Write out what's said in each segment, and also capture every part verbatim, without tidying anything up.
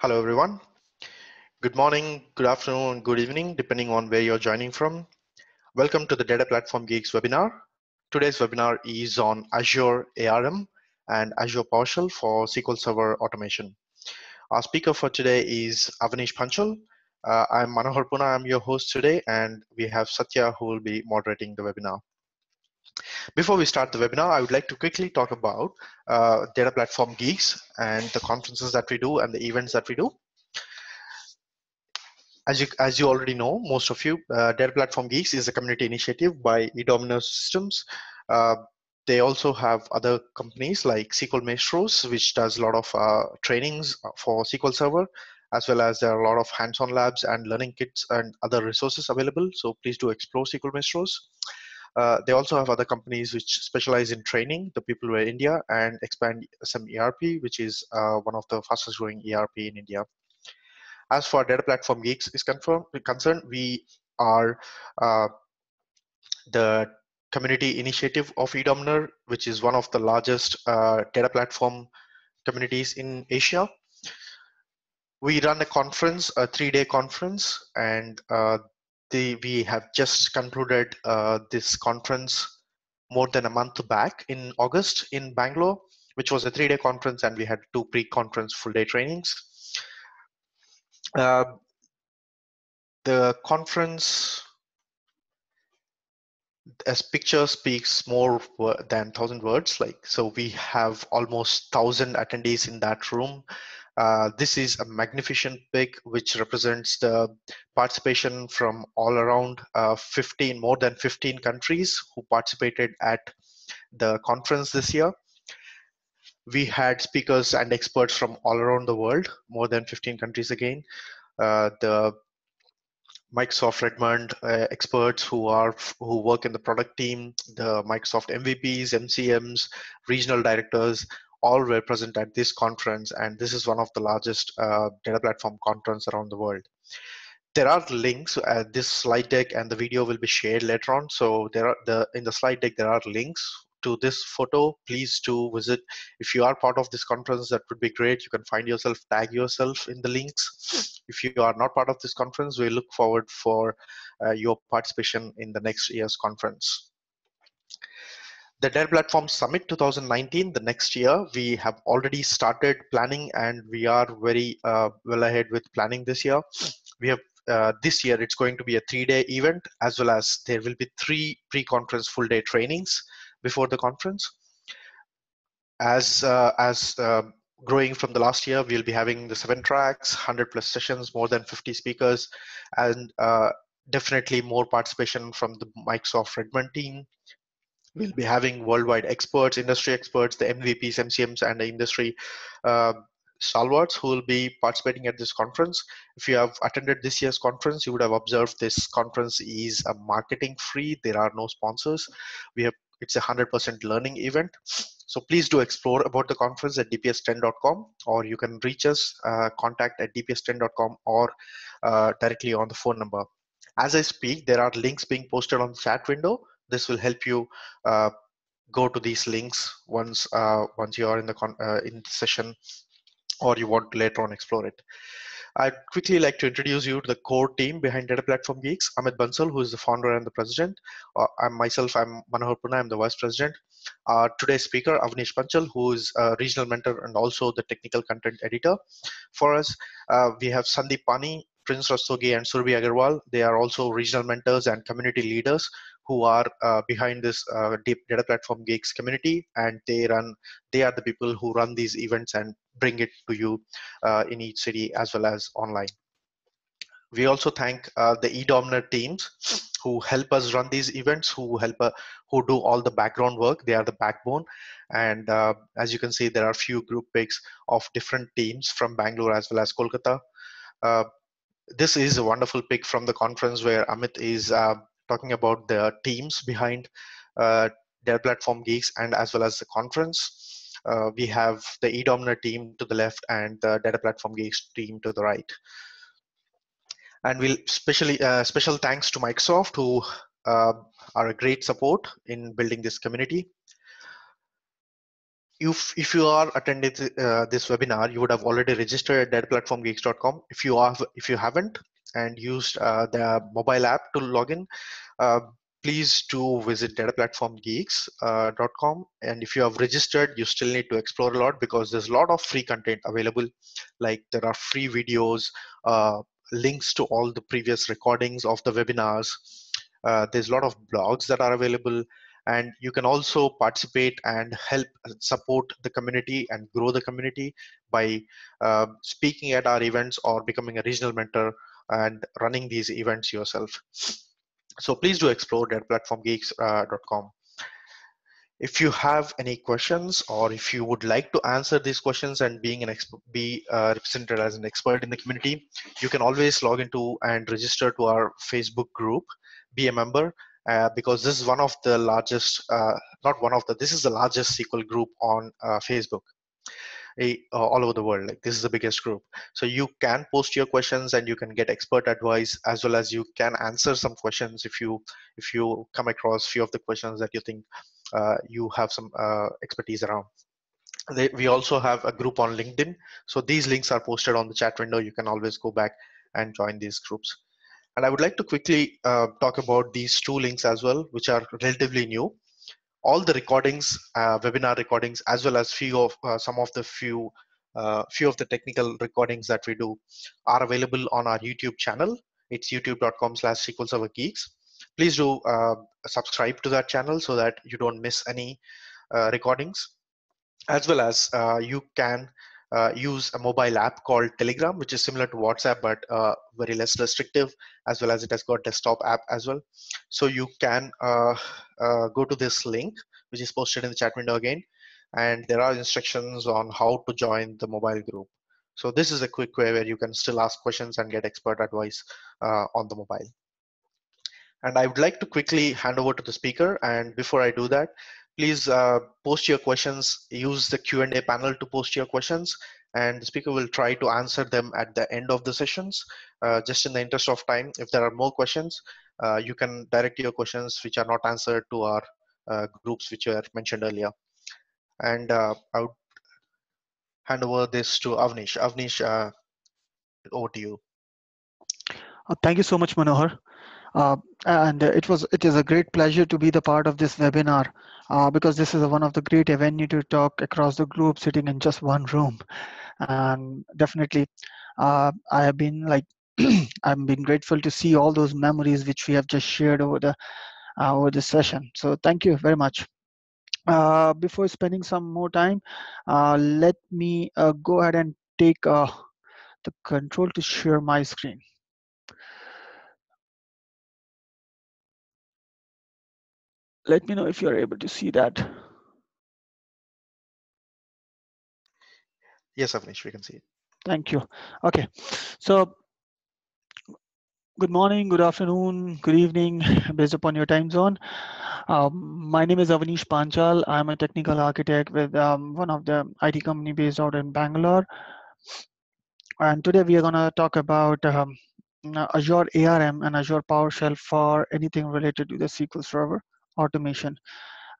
Hello everyone. Good morning, good afternoon, good evening, depending on where you're joining from. Welcome to the Data Platform Geeks webinar. Today's webinar is on Azure A R M and Azure PowerShell for S Q L Server automation. Our speaker for today is Avnish Panchal. Uh, I'm Manohar Puna, I'm your host today, and we have Satya who will be moderating the webinar. Before we start the webinar, I would like to quickly talk about uh, Data Platform Geeks and the conferences that we do and the events that we do. As you, as you already know, most of you, uh, Data Platform Geeks is a community initiative by eDomino Systems. Uh, they also have other companies like S Q L Maestros, which does a lot of uh, trainings for S Q L Server, as well as there are a lot of hands-on labs and learning kits and other resources available. So please do explore S Q L Maestros. Uh, they also have other companies which specialize in training the people who are in India and expand some E R P, which is uh, one of the fastest growing E R P in India. As for Data Platform Geeks is concerned, we are uh, the community initiative of eDomino, which is one of the largest uh, data platform communities in Asia. We run a conference, a three-day conference, and uh, The, we have just concluded uh, this conference more than a month back in August in Bangalore, which was a three-day conference, and we had two pre-conference full-day trainings. Uh, the conference, as picture speaks more than one thousand words, like so we have almost one thousand attendees in that room. Uh, this is a magnificent pic which represents the participation from all around uh, fifteen, more than fifteen countries who participated at the conference this year. We had speakers and experts from all around the world, more than fifteen countries again. Uh, the Microsoft Redmond uh, experts who are who work in the product team, the Microsoft M V Ps, M C Ms, regional directors, all were present at this conference, and this is one of the largest uh, data platform conference around the world. There are links, uh, this slide deck and the video will be shared later on. So there are the in the slide deck, there are links to this photo. Please do visit. If you are part of this conference, that would be great. You can find yourself, tag yourself in the links. If you are not part of this conference, we look forward for uh, your participation in the next year's conference. The Dell Platform Summit two thousand nineteen, the next year, we have already started planning, and we are very uh, well ahead with planning this year. We have uh, this year, it's going to be a three-day event, as well as there will be three pre-conference full-day trainings before the conference. As uh, as uh, growing from the last year, we'll be having the seven tracks, one hundred plus sessions, more than fifty speakers, and uh, definitely more participation from the Microsoft Redmond team. We'll be having worldwide experts, industry experts, the M V Ps, M C Ms, and the industry uh, stalwarts who will be participating at this conference. If you have attended this year's conference, you would have observed this conference is a marketing-free. There are no sponsors. We have it's a one hundred percent learning event. So please do explore about the conference at d p s ten dot com, or you can reach us, uh, contact at d p s ten dot com, or uh, directly on the phone number. As I speak, there are links being posted on the chat window. This will help you uh, go to these links once uh, once you are in the con uh, in the session, or you want to later on explore it. I'd quickly like to introduce you to the core team behind Data Platform Geeks. Amit Bansal, who is the founder and the president. Uh, I'm myself, I'm Manohar Puna, I'm the vice president. Uh, today's speaker, Avnish Panchal, who is a regional mentor and also the technical content editor for us. Uh, we have Sandeep Pani, Prince Rastogi, and Surbhi Agarwal. They are also regional mentors and community leaders who are uh, behind this uh, deep Data Platform Geeks community, and they run, they are the people who run these events and bring it to you uh, in each city as well as online. We also thank uh, the eDomino teams who help us run these events, who help, uh, who do all the background work. They are the backbone, and uh, as you can see, there are few group pics of different teams from Bangalore as well as Kolkata. Uh, this is a wonderful pic from the conference where Amit is uh, talking about the teams behind uh, Data Platform Geeks and as well as the conference. Uh, we have the eDomino team to the left and the Data Platform Geeks team to the right. And we'll specially, uh, special thanks to Microsoft, who uh, are a great support in building this community. If, if you are attending uh, this webinar, you would have already registered at data platform geeks dot com. If you are, if you haven't and used uh, the mobile app to log in, uh, please do visit data platform geeks dot com. And if you have registered, you still need to explore a lot because there's a lot of free content available. Like there are free videos, uh, links to all the previous recordings of the webinars. Uh, there's a lot of blogs that are available. And you can also participate and help support the community and grow the community by uh, speaking at our events or becoming a regional mentor and running these events yourself. So please do explore data platform geeks dot com. If you have any questions or if you would like to answer these questions and being an exp be uh, represented as an expert in the community, you can always log into and register to our Facebook group, be a member. Uh, because this is one of the largest, uh, not one of the, this is the largest S Q L group on uh, Facebook a, uh, all over the world. Like this is the biggest group. So you can post your questions and you can get expert advice as well as you can answer some questions if you if you come across few of the questions that you think uh, you have some uh, expertise around. They, we also have a group on LinkedIn. So these links are posted on the chat window. You can always go back and join these groups. And I would like to quickly uh, talk about these two links as well, which are relatively new. All the recordings, uh, webinar recordings, as well as few of uh, some of the few uh, few of the technical recordings that we do are available on our YouTube channel. It's youtube dot com slash S Q L Server Geeks. Please do uh, subscribe to that channel so that you don't miss any uh, recordings. As well as uh, you can Uh, use a mobile app called Telegram, which is similar to WhatsApp, but uh, very less restrictive, as well as it has got desktop app as well. So you can uh, uh, go to this link, which is posted in the chat window again, and there are instructions on how to join the mobile group. So this is a quick way where you can still ask questions and get expert advice uh, on the mobile. And I would like to quickly hand over to the speaker. And before I do that, please uh, post your questions, use the Q and A panel to post your questions, and the speaker will try to answer them at the end of the sessions. Uh, just in the interest of time, if there are more questions, uh, you can direct your questions which are not answered to our uh, groups which were mentioned earlier. And uh, I would hand over this to Avnish. Avnish, uh, over to you. Oh, thank you so much, Manohar. Uh, and it was it is a great pleasure to be the part of this webinar uh, because this is a, one of the great avenues to talk across the globe sitting in just one room. And definitely uh, I have been like I've been grateful to see all those memories which we have just shared over the uh, over this session. So thank you very much. Uh, before spending some more time, uh, let me uh, go ahead and take uh, the control to share my screen. Let me know if you're able to see that. Yes, Avnish, we can see it. Thank you. Okay, so good morning, good afternoon, good evening, based upon your time zone. Um, my name is Avnish Panchal. I'm a technical architect with um, one of the I T company based out in Bangalore. And today we are gonna talk about um, Azure A R M and Azure PowerShell for anything related to the S Q L Server automation.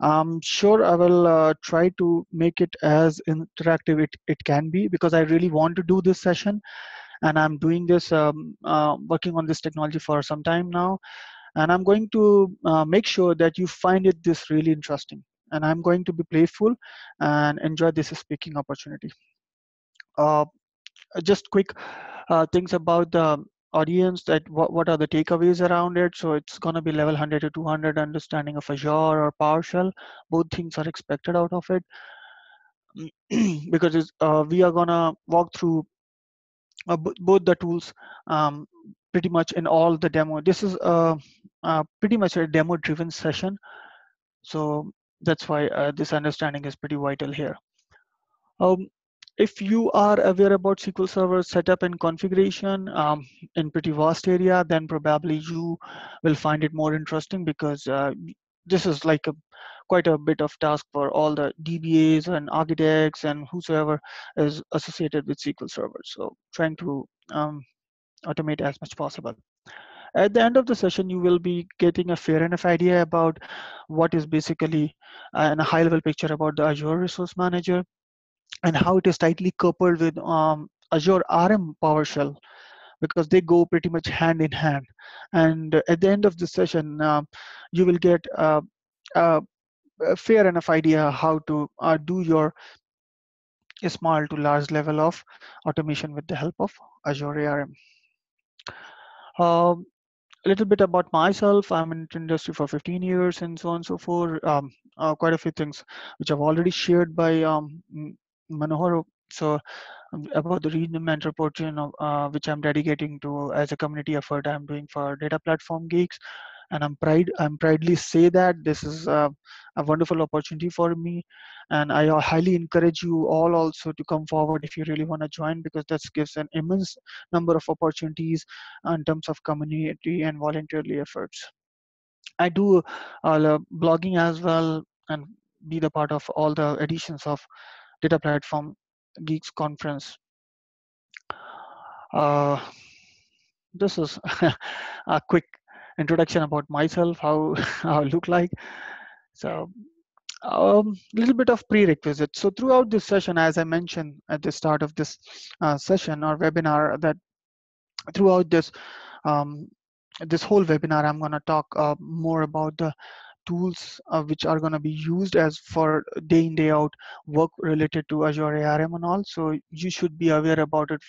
I'm sure I will uh, try to make it as interactive it, it can be because I really want to do this session, and I'm doing this, um, uh, working on this technology for some time now, and I'm going to uh, make sure that you find it this really interesting, and I'm going to be playful and enjoy this speaking opportunity. Uh, just quick uh, things about the audience, that what, what are the takeaways around it. So it's going to be level one hundred to two hundred understanding of Azure or PowerShell. Both things are expected out of it because it's, uh, we are going to walk through uh, both the tools um, pretty much in all the demo. This is uh, uh, pretty much a demo driven session. So that's why uh, this understanding is pretty vital here. Um, If you are aware about S Q L Server setup and configuration um, in pretty vast area, then probably you will find it more interesting because uh, this is like a quite a bit of task for all the D B As and architects and whosoever is associated with S Q L Server. So trying to um, automate as much possible. At the end of the session, you will be getting a fair enough idea about what is basically uh, and a high level picture about the Azure Resource Manager and how it is tightly coupled with um, Azure A R M PowerShell, because they go pretty much hand in hand. And at the end of the session, uh, you will get uh, uh, a fair enough idea how to uh, do your small to large level of automation with the help of Azure A R M. Um, a little bit about myself. I'm in industry for fifteen years and so on and so forth. Um, uh, quite a few things which I've already shared by um, Manohar. So about the regional mentor portion of, uh, which I'm dedicating to as a community effort I'm doing for Data Platform Geeks. And I'm pride, I'm proudly say that this is a, a wonderful opportunity for me. And I highly encourage you all also to come forward if you really want to join, because that gives an immense number of opportunities in terms of community and volunteerly efforts. I do uh, blogging as well and be the part of all the editions of Data Platform Geeks Conference. Uh, this is a quick introduction about myself, how, how I look like. So a um, little bit of prerequisites. So throughout this session, as I mentioned at the start of this uh, session or webinar, that throughout this um, this whole webinar, I'm going to talk uh, more about the tools uh, which are going to be used as for day in, day out work related to Azure A R M and all. So you should be aware about it,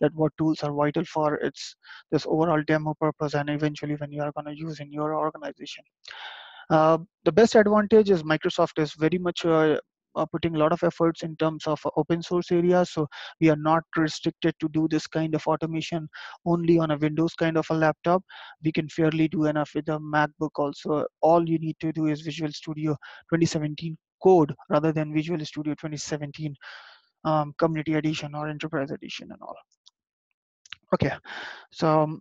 that what tools are vital for its this overall demo purpose and eventually when you are going to use in your organization. Uh, the best advantage is Microsoft is very much uh, uh, putting a lot of efforts in terms of uh, open source areas. So we are not restricted to do this kind of automation only on a Windows kind of a laptop. We can fairly do enough with a MacBook also. All you need to do is Visual Studio twenty seventeen code rather than Visual Studio twenty seventeen um, Community Edition or Enterprise Edition and all. Okay, so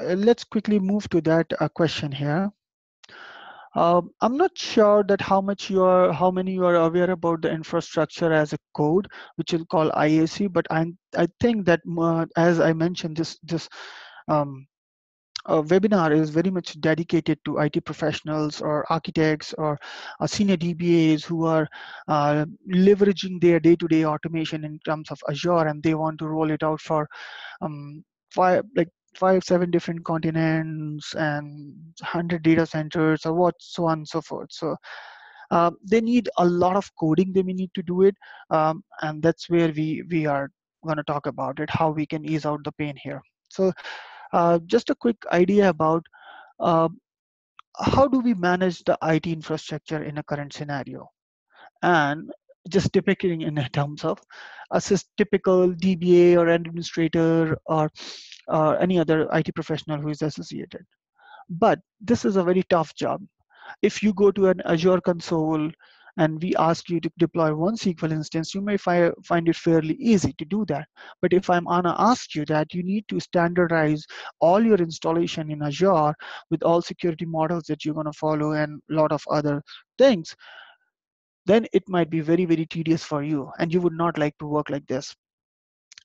uh, let's quickly move to that uh, question here. Uh, I'm not sure that how much you are, how many you are aware about the infrastructure as a code, which we'll call I A C. But I I think that uh, as I mentioned, this this um, uh, webinar is very much dedicated to I T professionals or architects or uh, senior D B As who are uh, leveraging their day-to-day automation in terms of Azure, and they want to roll it out for um, five like. five, seven different continents and one hundred data centers or what, so on and so forth. So uh, they need a lot of coding, they may need to do it. Um, and that's where we, we are gonna talk about it, how we can ease out the pain here. So uh, just a quick idea about uh, how do we manage the I T infrastructure in a current scenario? And just depicting in terms of a typical D B A or administrator or uh, any other I T professional who is associated. But this is a very tough job. If you go to an Azure console and we ask you to deploy one S Q L instance, you may fi find it fairly easy to do that. But if I'm gonna ask you that you need to standardize all your installation in Azure with all security models that you're gonna follow and a lot of other things, then it might be very, very tedious for you and you would not like to work like this.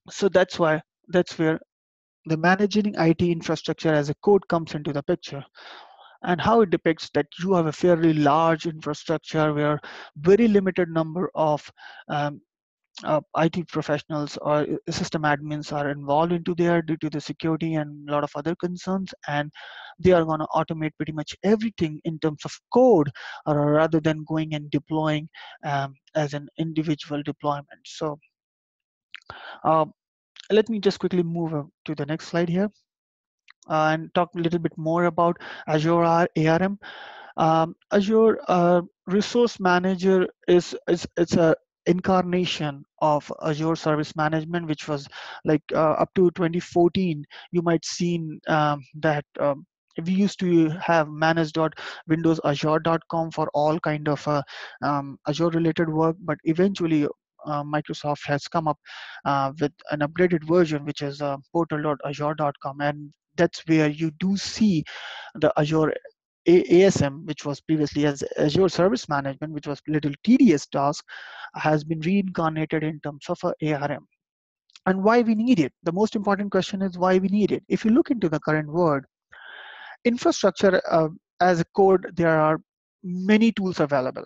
So that's why, that's where the managing I T infrastructure as a code comes into the picture, and how it depicts that you have a fairly large infrastructure where very limited number of um, uh, I T professionals or system admins are involved into there due to the security and a lot of other concerns, and they are going to automate pretty much everything in terms of code or rather than going and deploying um, as an individual deployment. So uh, let me just quickly move to the next slide here uh, and talk a little bit more about Azure A R M. Um, Azure uh, Resource Manager is, is it's a incarnation of Azure Service Management, which was like uh, up to twenty fourteen, you might seen um, that um, we used to have manage dot windows azure dot com for all kind of uh, um, Azure related work, but eventually uh, Microsoft has come up uh, with an updated version, which is uh, portal dot azure dot com, and that's where you do see the Azure A S M, which was previously as Azure Service Management, which was a little tedious task, has been reincarnated in terms of a ARM. and why we need it. The most important question is why we need it. If you look into the current world, infrastructure uh, as a code, there are many tools available.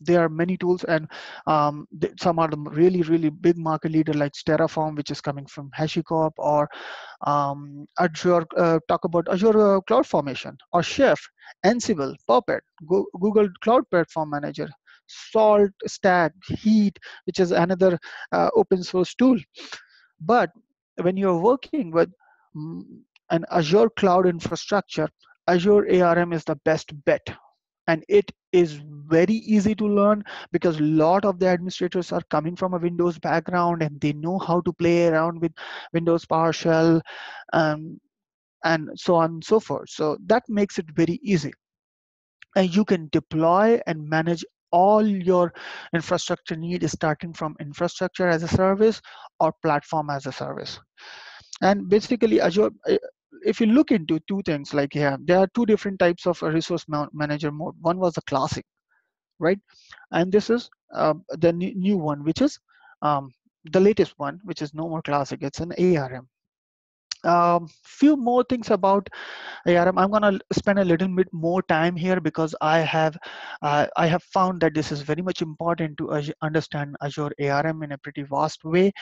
There are many tools, and um, some are the really, really big market leader like Terraform, which is coming from HashiCorp, or um, Azure, uh, talk about Azure uh, Cloud Formation, or Chef, Ansible, Puppet, Go Google Cloud Platform Manager, Salt, Stack, Heat, which is another uh, open source tool. But when you're working with an Azure cloud infrastructure, Azure A R M is the best bet. And it is very easy to learn because a lot of the administrators are coming from a Windows background and they know how to play around with Windows PowerShell um, and so on and so forth. So that makes it very easy. And you can deploy and manage all your infrastructure needs starting from infrastructure as a service or platform as a service. And basically Azure, if you look into two things, like yeah, there are two different types of resource manager mode. One was the classic, right? And this is uh, the new one, which is um, the latest one, which is no more classic. It's an A R M. Um, few more things about A R M. I'm gonna spend a little bit more time here because I have uh, I have found that this is very much important to Azure, understand Azure A R M in a pretty vast way.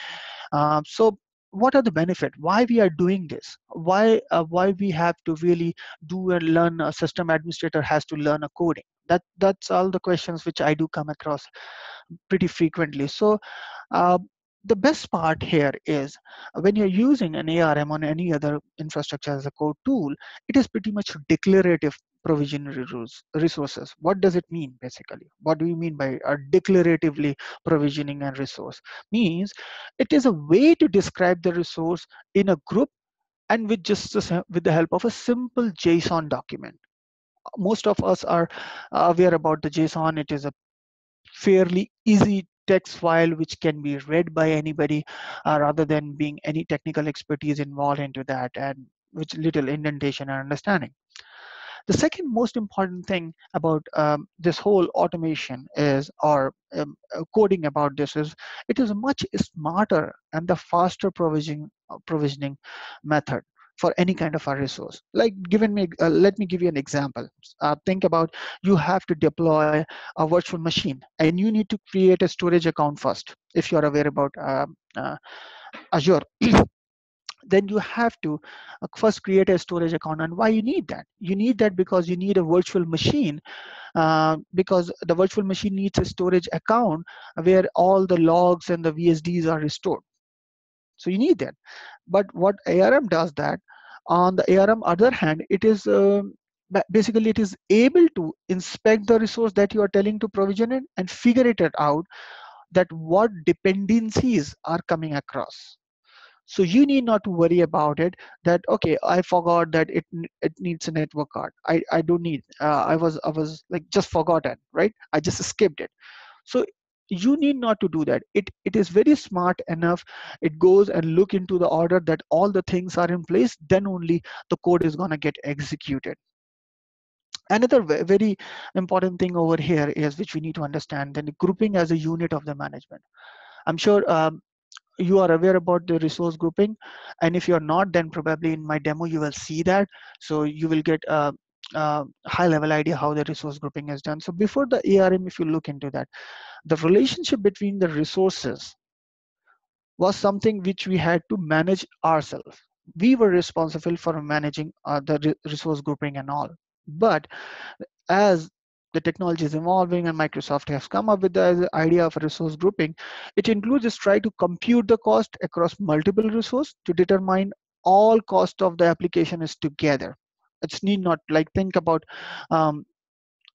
Uh, so. What are the benefits? Why we are doing this? Why uh, why we have to really do and learn? A system administrator has to learn a coding. That that's all the questions which I do come across pretty frequently. So uh, the best part here is when you're using an A R M on any other infrastructure as a code tool, it is pretty much declarative provisionary rules resources. What does it mean basically? What do you mean by uh, declaratively provisioning a resource? Means it is a way to describe the resource in a group and with just the, with the help of a simple JSON document. Most of us are aware about the JSON. It is a fairly easy text file which can be read by anybody uh, rather than being any technical expertise involved into that, and with little indentation and understanding. The second most important thing about um, this whole automation is, or um, coding about this is, it is a much smarter and the faster provisioning uh, provisioning method for any kind of a resource. Like given me, uh, let me give you an example. Uh, think about you have to deploy a virtual machine and you need to create a storage account first. If you're aware about uh, uh, Azure, then you have to first create a storage account. And why you need that? You need that because you need a virtual machine, uh, because the virtual machine needs a storage account where all the logs and the V S Ds are stored. So you need that. But what A R M does that, on the A R M other hand, it is uh, basically it is able to inspect the resource that you are telling to provision it and figure it out that what dependencies are coming across. So you need not to worry about it that, okay, I forgot that it it needs a network card. I, I don't need, uh, I was I was like just forgotten, right? I just skipped it. So you need not to do that. It it is very smart enough. It goes and look into the order that all the things are in place, then only the code is gonna get executed. Another very important thing over here is, which we need to understand, then the grouping as a unit of the management. I'm sure um, you are aware about the resource grouping, and if you're not, then probably in my demo you will see that, so you will get a, a high level idea how the resource grouping is done. So before the A R M, if you look into that, the relationship between the resources was something which we had to manage ourselves. We were responsible for managing uh, the re resource grouping and all, but as the technology is evolving and Microsoft has come up with the idea of resource grouping, it includes just try to compute the cost across multiple resources to determine all cost of the application is together. It's need not like think about um,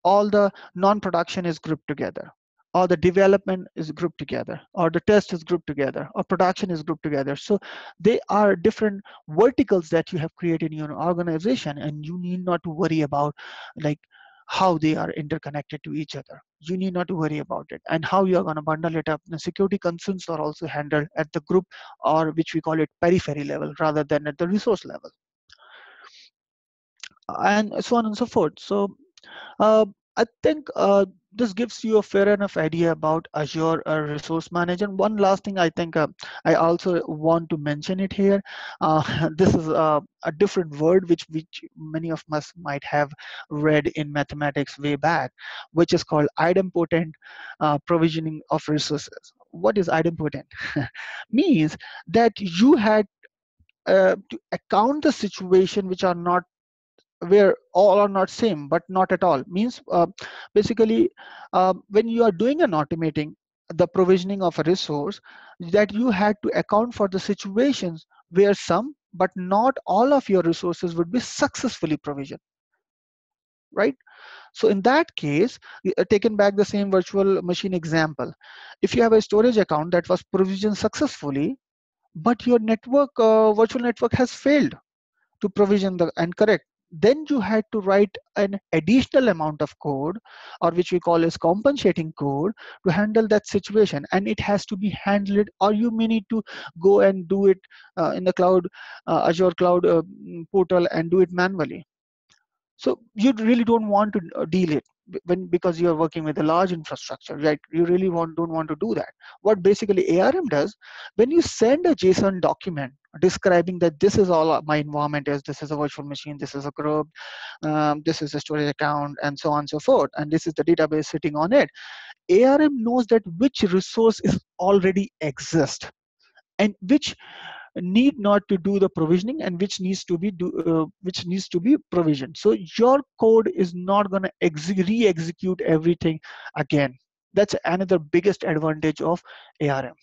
all the non-production is grouped together, or the development is grouped together, or the test is grouped together, or production is grouped together. So they are different verticals that you have created in your organization, and you need not to worry about like how they are interconnected to each other. You need not to worry about it, and how you are going to bundle it up. The security concerns are also handled at the group, or which we call it periphery level, rather than at the resource level, and so on and so forth. So uh, I think uh, this gives you a fair enough idea about Azure uh, Resource Manager. And one last thing I think uh, I also want to mention it here. Uh, this is uh, a different word which, which many of us might have read in mathematics way back, which is called idempotent uh, provisioning of resources. What is idempotent? Means that you had uh, to account the situation which are not where all are not same, but not at all. Means uh, basically uh, when you are doing an automating, the provisioning of a resource, that you had to account for the situations where some, but not all of your resources would be successfully provisioned, right? So in that case, taken back the same virtual machine example, if you have a storage account that was provisioned successfully, but your network, uh, virtual network has failed to provision the and correct, then you had to write an additional amount of code, or which we call as compensating code, to handle that situation. And it has to be handled, or you may need to go and do it uh, in the cloud, uh, Azure cloud uh, portal, and do it manually. So you really don't want to deal it when, because you are working with a large infrastructure, right? You really want, don't want to do that. What basically A R M does, when you send a JSON document describing that this is all my environment is, this is a virtual machine, this is a group, um, this is a storage account, and so on and so forth, and this is the database sitting on it, A R M knows that which resource is already exist and which need not to do the provisioning and which needs to be do uh, which needs to be provisioned. So your code is not going to ex re-execute everything again. That's another biggest advantage of A R M.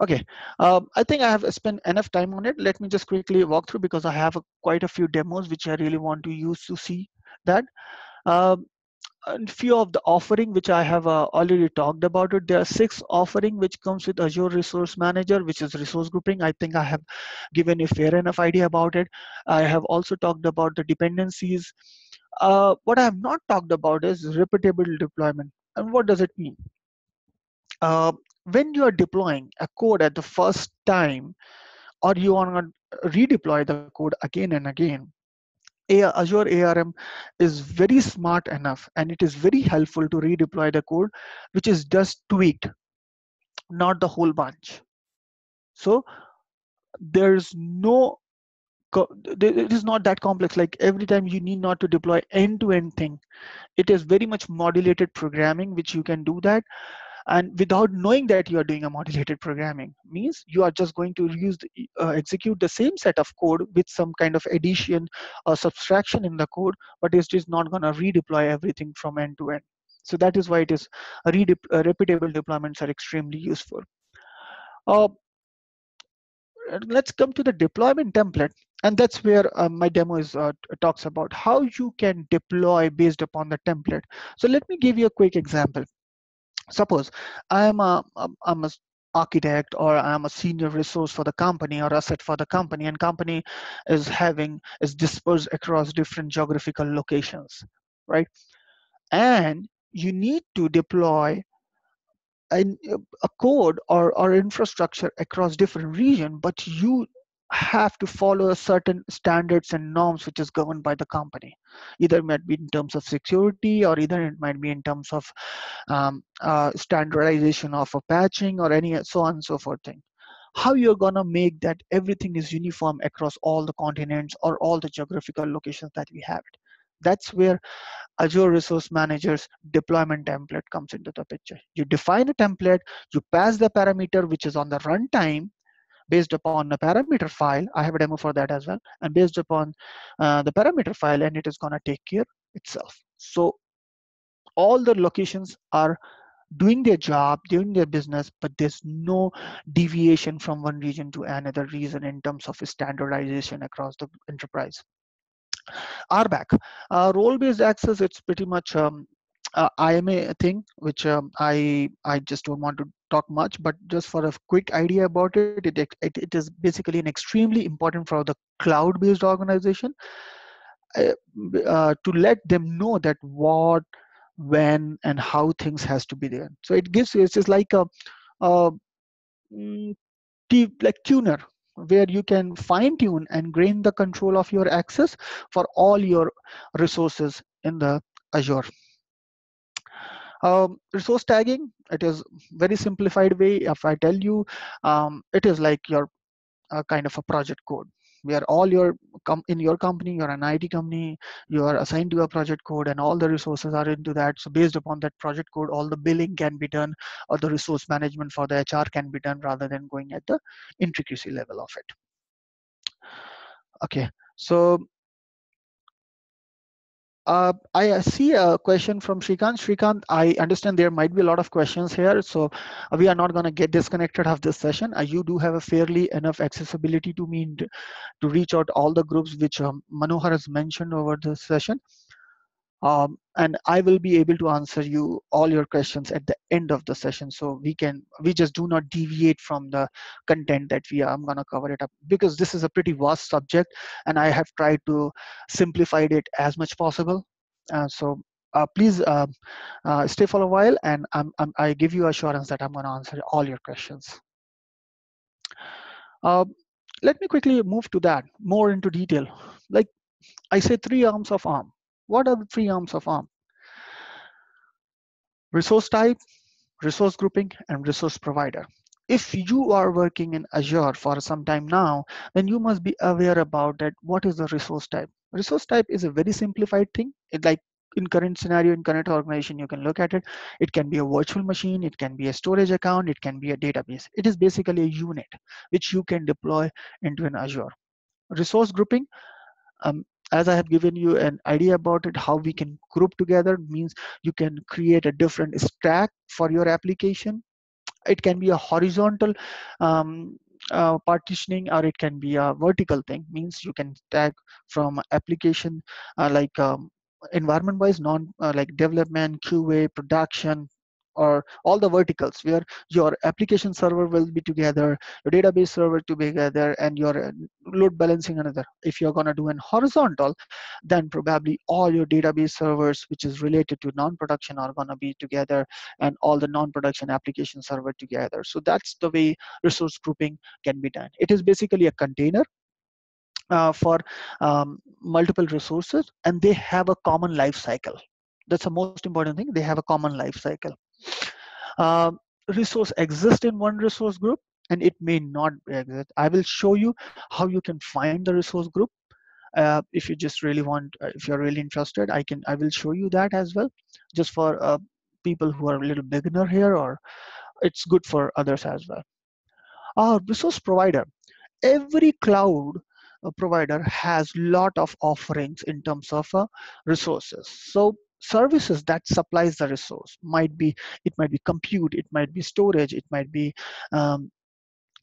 Okay, um, I think I have spent enough time on it. Let me just quickly walk through, because I have a, quite a few demos which I really want to use to see that. Um, And few of the offering which I have uh, already talked about it. There are six offering which comes with Azure Resource Manager, which is resource grouping. I think I have given a fair enough idea about it. I have also talked about the dependencies. Uh, what I have not talked about is repeatable deployment. And what does it mean? Uh, when you are deploying a code at the first time, or you want to redeploy the code again and again, Azure A R M is very smart enough, and it is very helpful to redeploy the code which is just tweaked, not the whole bunch. So there's no, it is not that complex. Like every time you need not to deploy end-to-end thing. It is very much modulated programming which you can do that. And without knowing that you are doing a modulated programming, means you are just going to use the, uh, execute the same set of code with some kind of addition or subtraction in the code, but it is not going to redeploy everything from end to end. So that is why it is a redep uh, repeatable deployments are extremely useful. Uh, let's come to the deployment template. And that's where uh, my demo is, uh, talks about how you can deploy based upon the template. So let me give you a quick example. Suppose I am a I'm an architect, or I am a senior resource for the company or asset for the company, and company is having is dispersed across different geographical locations, right? And you need to deploy a, a code or or infrastructure across different region, but you have to follow a certain standards and norms which is governed by the company. Either it might be in terms of security, or either it might be in terms of um, uh, standardization of a patching, or any so on and so forth thing. How you're gonna make that everything is uniform across all the continents or all the geographical locations that we have it? That's where Azure Resource Manager's deployment template comes into the picture. You define a template, you pass the parameter which is on the runtime, based upon a parameter file. I have a demo for that as well. And based upon uh, the parameter file, and it is gonna take care itself. So all the locations are doing their job, doing their business, but there's no deviation from one region to another region in terms of standardization across the enterprise. R B A C, uh, role-based access, it's pretty much um, Uh, I M A thing, which um, I I just don't want to talk much, but just for a quick idea about it, it, it, it is basically an extremely important for the cloud-based organization uh, uh, to let them know that what, when, and how things has to be there. So it gives you, it's just like a, a like tuner, where you can fine-tune and gain the control of your access for all your resources in the Azure. Um, resource tagging, it is very simplified way. If I tell you, um, it is like your uh, kind of a project code, where all your com in your company, you're an I T company, you are assigned to a project code and all the resources are into that. So based upon that project code, all the billing can be done or the resource management for the H R can be done rather than going at the intricacy level of it. Okay, so uh, I see a question from Shrikant. Shrikant, I understand there might be a lot of questions here, so we are not going to get disconnected of this session. Uh, you do have a fairly enough accessibility to me to reach out all the groups which um, Manohar has mentioned over this session. Um, and I will be able to answer you all your questions at the end of the session. So we can, we just do not deviate from the content that we are, I'm gonna cover it up, because this is a pretty vast subject and I have tried to simplify it as much possible. Uh, so uh, please uh, uh, stay for a while and I'm, I'm, I give you assurance that I'm gonna answer all your questions. Uh, let me quickly move to that more into detail. Like I say, three arms of ARM. What are the three arms of ARM? Resource type, resource grouping, and resource provider. If you are working in Azure for some time now, then you must be aware about that. What is the resource type? Resource type is a very simplified thing. It like in current scenario, in current organization, you can look at it. It can be a virtual machine. It can be a storage account. It can be a database. It is basically a unit which you can deploy into an Azure. Resource grouping. Um, As I have given you an idea about it, how we can group together means you can create a different stack for your application. It can be a horizontal um, uh, partitioning, or it can be a vertical thing, means you can tag from application uh, like um, environment wise, non uh, like development, Q A, production, or all the verticals where your application server will be together, your database server to be together, and your load balancing another. If you're gonna do an horizontal, then probably all your database servers, which is related to non-production, are gonna be together, and all the non-production application server together. So that's the way resource grouping can be done. It is basically a container uh, for um, multiple resources, and they have a common life cycle. That's the most important thing. They have a common life cycle. Uh, resource exists in one resource group and it may not exist. I will show you how you can find the resource group. Uh, if you just really want, uh, if you're really interested, I can, I will show you that as well, just for uh, people who are a little beginner here, or it's good for others as well. Uh, resource provider. Every cloud uh, provider has lot of offerings in terms of uh, resources. So services that supplies the resource might be, it might be compute, it might be storage, it might be um,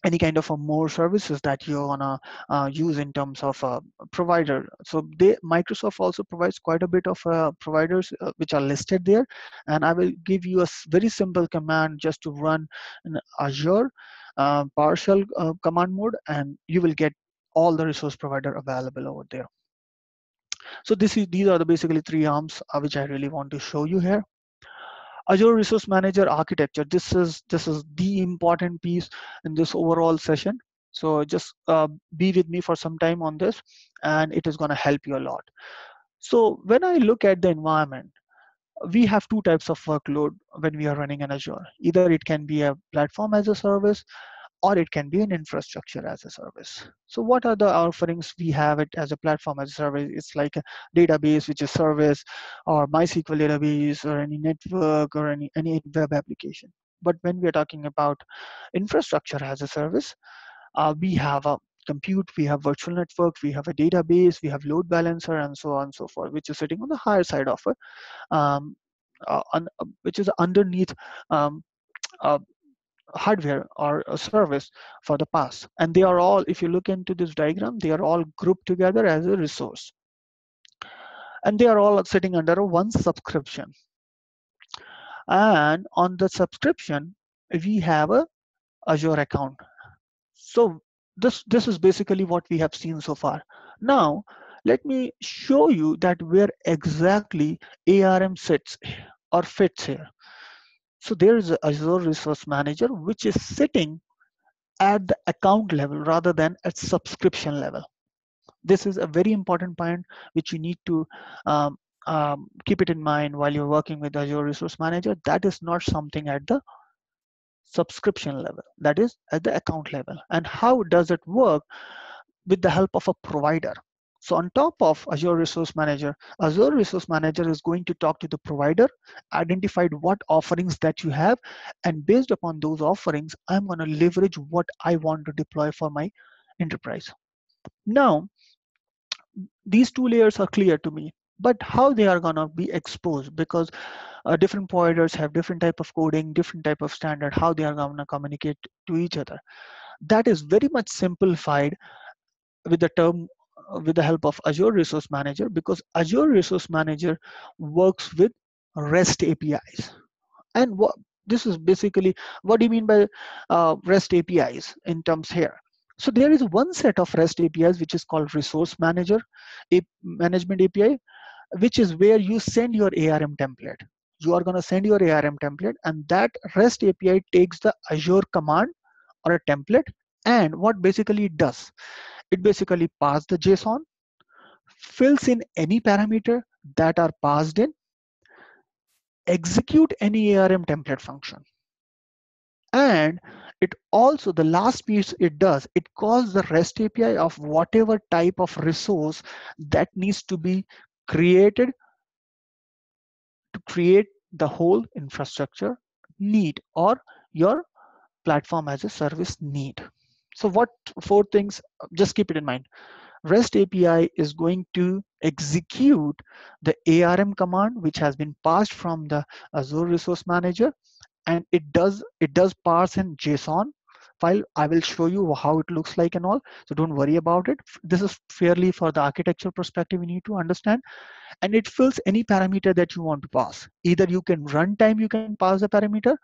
any kind of a more services that you wanna uh, use in terms of a provider. So they, Microsoft also provides quite a bit of uh, providers uh, which are listed there. And I will give you a very simple command just to run in Azure uh, PowerShell uh, command mode, and you will get all the resource provider available over there. So this is, these are the basically three arms uh, which I really want to show you here. Azure Resource Manager architecture. This is this is the important piece in this overall session. So just uh, be with me for some time on this, and it is going to help you a lot. So when I look at the environment, we have two types of workload when we are running an Azure. Either it can be a platform as a service, or it can be an infrastructure as a service. So what are the offerings we have it as a platform as a service? It's like a database, which is service, or MySQL database, or any network, or any, any web application. But when we're talking about infrastructure as a service, uh, we have a compute, we have virtual network, we have a database, we have load balancer, and so on and so forth, which is sitting on the higher side of it, um, uh, on, uh, which is underneath um, uh, hardware or a service for the past. And they are all, if you look into this diagram, they are all grouped together as a resource. And they are all sitting under one subscription. And on the subscription, we have a Azure account. So this, this is basically what we have seen so far. Now, let me show you that where exactly A R M sits or fits here. So there is Azure Resource Manager, which is sitting at the account level rather than at subscription level. This is a very important point which you need to um, um, keep it in mind while you're working with Azure Resource Manager, that is not something at the subscription level, that is at the account level. And how does it work? With the help of a provider. So on top of Azure Resource Manager, Azure Resource Manager is going to talk to the provider, identified what offerings that you have, and based upon those offerings, I'm going to leverage what I want to deploy for my enterprise. Now, these two layers are clear to me, but how they are going to be exposed, because uh, different providers have different type of coding, different type of standard, how they are going to communicate to each other. That is very much simplified with the term with the help of Azure Resource Manager, because Azure Resource Manager works with REST A P Is. And what this is basically, what do you mean by uh, REST A P Is in terms here? So there is one set of REST A P Is which is called Resource Manager a Management A P I, which is where you send your A R M template. You are going to send your A R M template, and that REST A P I takes the Azure command or a template, and what basically it does, it basically passes the JSON, fills in any parameter that are passed in, execute any A R M template function. And it also, the last piece it does, it calls the REST A P I of whatever type of resource that needs to be created to create the whole infrastructure need or your platform as a service need. So what four things, just keep it in mind. REST A P I is going to execute the A R M command, which has been passed from the Azure Resource Manager. And it does, it does parse in JSON file. I will show you how it looks like and all. So don't worry about it. This is fairly for the architecture perspective, we need to understand. And it fills any parameter that you want to pass. Either you can runtime, you can pass a parameter,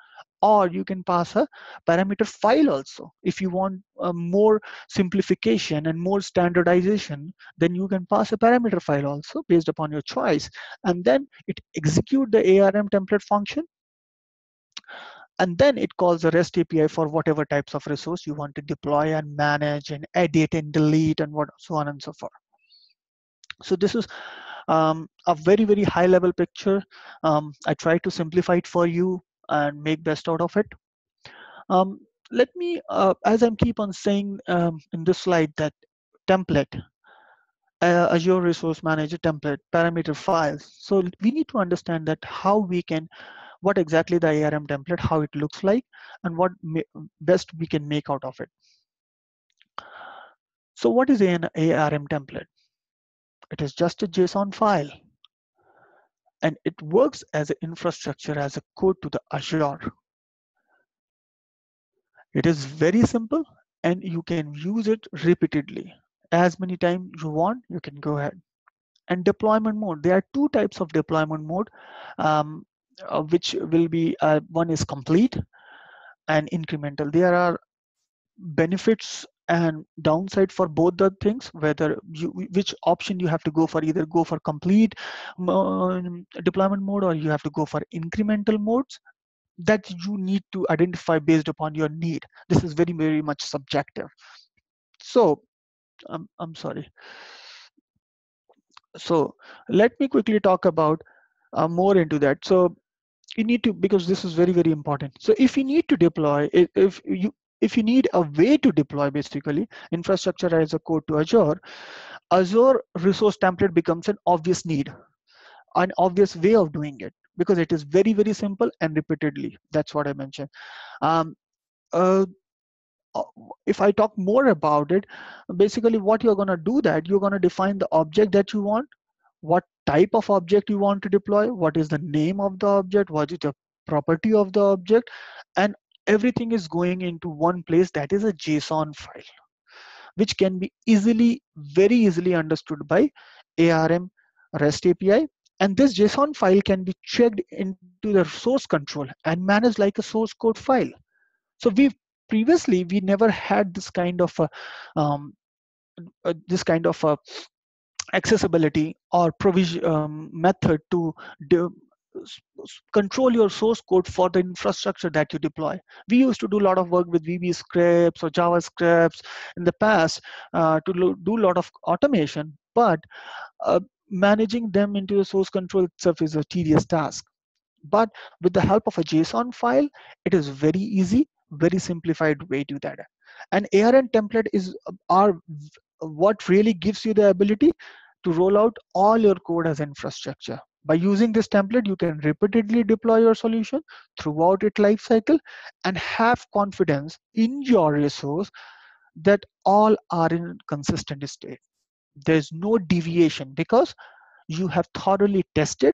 or you can pass a parameter file also. If you want uh, more simplification and more standardization, then you can pass a parameter file also based upon your choice. And then it executes the A R M template function. And then it calls the REST A P I for whatever types of resource you want to deploy and manage and edit and delete and what so on and so forth. So this is um, a very, very high level picture. Um, I tried to simplify it for you and make best out of it. Um, let me, uh, as I keep on saying um, in this slide, that template, uh, Azure Resource Manager template, parameter files. So we need to understand that how we can, what exactly the A R M template, how it looks like, and what best we can make out of it. So what is an A R M template? It is just a JSON file, and it works as an infrastructure, as a code to the Azure. It is very simple, and you can use it repeatedly. As many times you want, you can go ahead. And deployment mode, there are two types of deployment mode. Um, Uh, which will be uh, one is complete and incremental. There are benefits and downside for both the things, whether you, which option you have to go for, either go for complete uh, deployment mode, or you have to go for incremental modes that you need to identify based upon your need. This is very, very much subjective. So um, I'm sorry. So let me quickly talk about uh, more into that. So you need to, because this is very, very important. So if you need to deploy, if, if you if you need a way to deploy basically infrastructure as a code to Azure, Azure resource template becomes an obvious need, an obvious way of doing it, because it is very, very simple and repeatedly. That's what I mentioned. Um, uh, if I talk more about it, basically what you're going to do, that you're going to define the object that you want, what type of object you want to deploy, what is the name of the object, what is the property of the object, and everything is going into one place, that is a JSON file, which can be easily, very easily understood by A R M REST A P I. And this JSON file can be checked into the source control and managed like a source code file. So we've previously, we never had this kind of a, um, uh, this kind of a, accessibility or provision um, method to do, control your source code for the infrastructure that you deploy. We used to do a lot of work with V B scripts or JavaScripts in the past uh, to do a lot of automation, but uh, managing them into a source control itself is a tedious task. But with the help of a JSON file, it is very easy, very simplified way to that. And A R M template is are what really gives you the ability to roll out all your code as infrastructure. By using this template, you can repeatedly deploy your solution throughout its life cycle and have confidence in your resource that all are in consistent state. There's no deviation because you have thoroughly tested,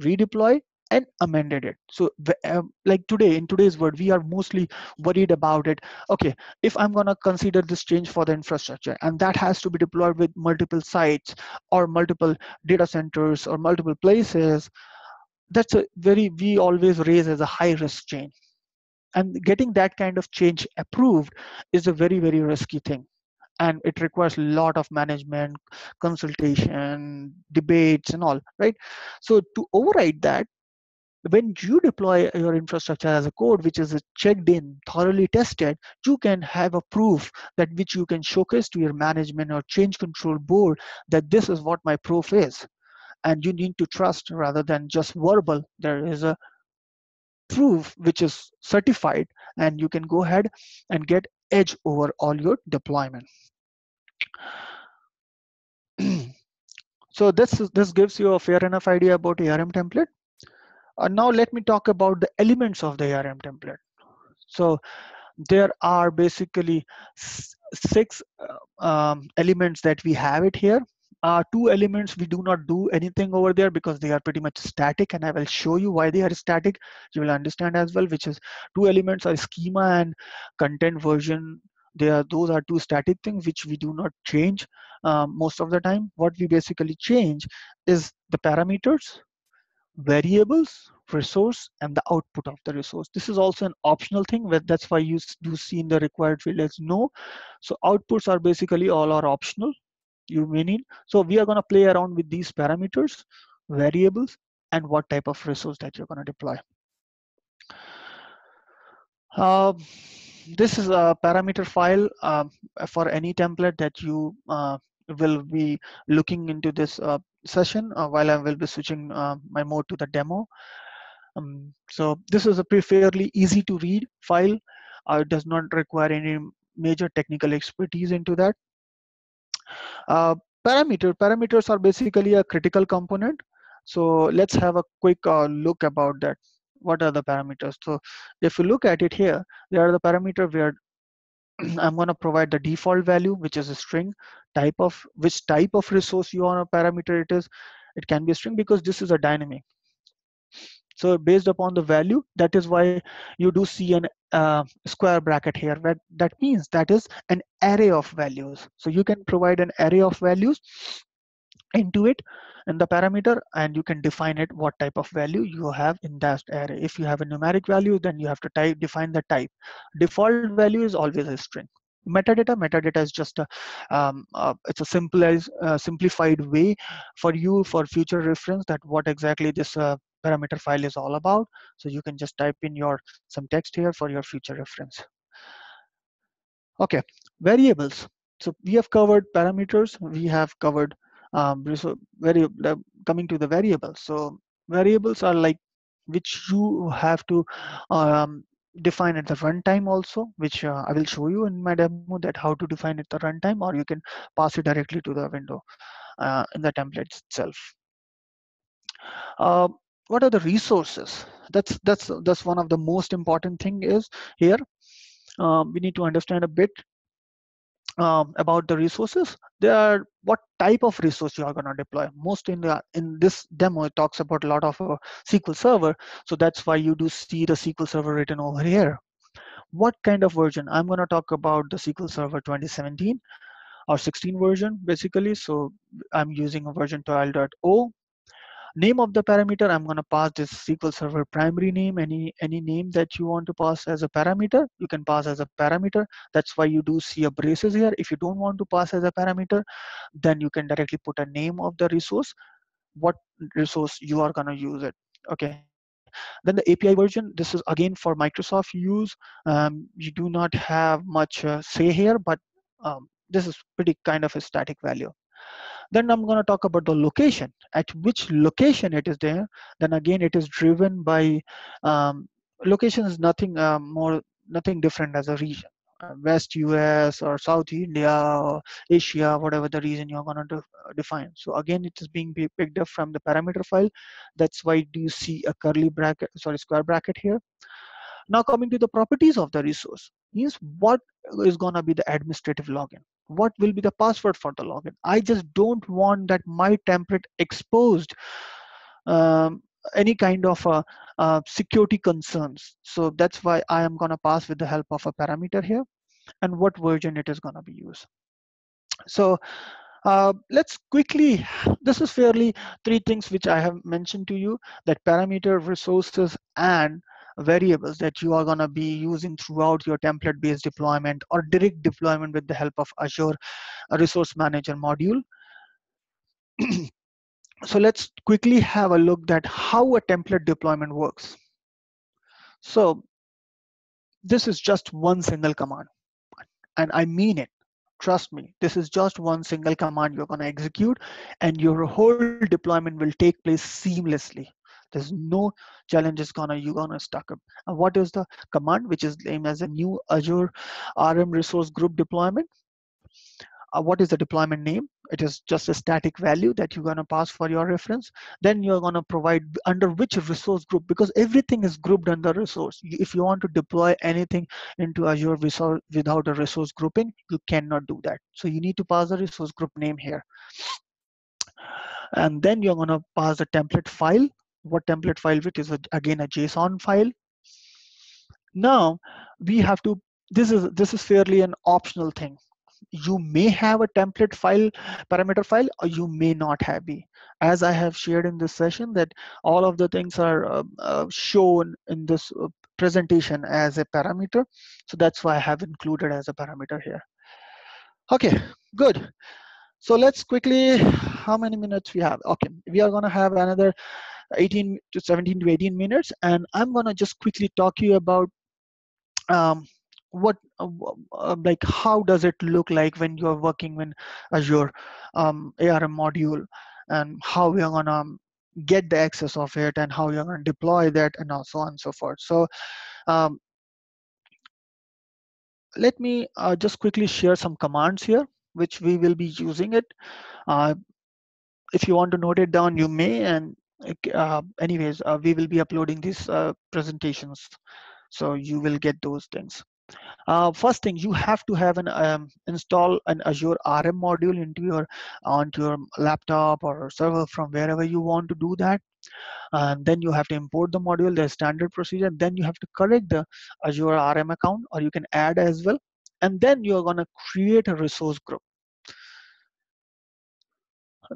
redeployed, and amended it. So um, like today, in today's world, we are mostly worried about it. Okay, if I'm gonna consider this change for the infrastructure and that has to be deployed with multiple sites or multiple data centers or multiple places, that's a very, we always raise as a high risk change. And getting that kind of change approved is a very, very risky thing. And it requires a lot of management, consultation, debates and all, right? So to override that, when you deploy your infrastructure as a code, which is checked in, thoroughly tested, you can have a proof that which you can showcase to your management or change control board that this is what my proof is. And you need to trust rather than just verbal. There is a proof which is certified and you can go ahead and get edge over all your deployment. So this, is, this gives you a fair enough idea about A R M template. Uh, now let me talk about the elements of the A R M template. So there are basically six uh, um, elements that we have it here. Uh, two elements we do not do anything over there because they are pretty much static, and I will show you why they are static. You will understand as well, which is two elements are schema and content version. They are, those are two static things which we do not change uh, most of the time. What we basically change is the parameters, variables, resource, and the output of the resource. This is also an optional thing, but that's why you do see in the required field as no. So outputs are basically all are optional. You may need. So we are going to play around with these parameters, variables, and what type of resource that you're going to deploy. Uh, this is a parameter file uh, for any template that you uh, will be looking into this uh, session uh, while I will be switching uh, my mode to the demo. Um, so this is a fairly easy to read file. Uh, it does not require any major technical expertise into that. Uh, parameter parameters are basically a critical component. So let's have a quick uh, look about that. What are the parameters? So if you look at it here, there are the parameter where I'm going to provide the default value, which is a string, type of which type of resource you want a parameter it is. It can be a string because this is a dynamic. So based upon the value, that is why you do see an uh, square bracket here. That, that means that is an array of values. So you can provide an array of values into it in the parameter, and you can define it what type of value you have in that array. If you have a numeric value, then you have to type define the type. Default value is always a string. Metadata metadata is just a um, uh, it's a simple as uh, simplified way for you for future reference that what exactly this uh, parameter file is all about. So you can just type in your some text here for your future reference. Okay, variables. So we have covered parameters. We have covered. Um, so very uh, coming to the variables. So variables are like which you have to um, define at the runtime also, which uh, I will show you in my demo that how to define at the runtime, or you can pass it directly to the window uh, in the template itself. Uh, what are the resources? That's that's that's one of the most important thing is here. Uh, we need to understand a bit. Um, about the resources. There are what type of resource you are going to deploy. Most in the in this demo it talks about a lot of uh, S Q L Server, so that's why you do see the S Q L Server written over here. What kind of version? I'm going to talk about the S Q L Server twenty seventeen or sixteen version basically, so I'm using a version twelve point oh. Name of the parameter, I'm going to pass this S Q L Server primary name. Any any name that you want to pass as a parameter, you can pass as a parameter. That's why you do see a braces here. If you don't want to pass as a parameter, then you can directly put a name of the resource, what resource you are going to use it. Okay. Then the A P I version, this is again for Microsoft use. Um, you do not have much uh, say here, but um, this is pretty kind of a static value. Then I'm going to talk about the location, at which location it is there. Then again, it is driven by um, location is nothing uh, more, nothing different as a region. Uh, West U S or South India or Asia, whatever the region you're going to de define. So again, it is being picked up from the parameter file. That's why do you see a curly bracket, sorry, square bracket here. Now coming to the properties of the resource means what is going to be the administrative login. What will be the password for the login? I just don't want that my template exposed um, any kind of uh, uh, security concerns. So that's why I am going to pass with the help of a parameter here and what version it is going to be used. So uh, let's quickly, this is fairly three things which I have mentioned to you, that parameter, resources, and variables that you are going to be using throughout your template based deployment or direct deployment with the help of Azure Resource Manager module. So let's quickly have a look at how a template deployment works. So this is just one single command, and I mean it. Trust me, this is just one single command you're going to execute and your whole deployment will take place seamlessly. There's no challenges gonna you're gonna stuck up. And what is the command which is named as a new Azure A R M resource group deployment? Uh, what is the deployment name? It is just a static value that you're gonna pass for your reference. Then you're gonna provide under which resource group, because everything is grouped under resource. If you want to deploy anything into Azure resource without a resource grouping, you cannot do that. So you need to pass the resource group name here. And then you're gonna pass the template file. What template file it is, again a JSON file. Now we have to, this is this is fairly an optional thing. You may have a template file, parameter file, or you may not have be. As I have shared in this session, that all of the things are uh, uh, shown in this uh, presentation as a parameter. So that's why I have included as a parameter here. Okay, good. So let's quickly, how many minutes we have? Okay, we are gonna have another eighteen to seventeen to eighteen minutes, and I'm gonna just quickly talk to you about um, what uh, uh, like how does it look like when you are working with Azure um, A R M module, and how we are gonna get the access of it and how you're gonna deploy that and so on and so forth. So um, let me uh, just quickly share some commands here which we will be using it. Uh, if you want to note it down, you may. And Uh, anyways, uh, we will be uploading these uh, presentations, so you will get those things. Uh, first thing, you have to have an um, install an Azure A R M module into your onto your laptop or server from wherever you want to do that. And then you have to import the module, the standard procedure. Then you have to create the Azure A R M account, or you can add as well. And then you're gonna create a resource group.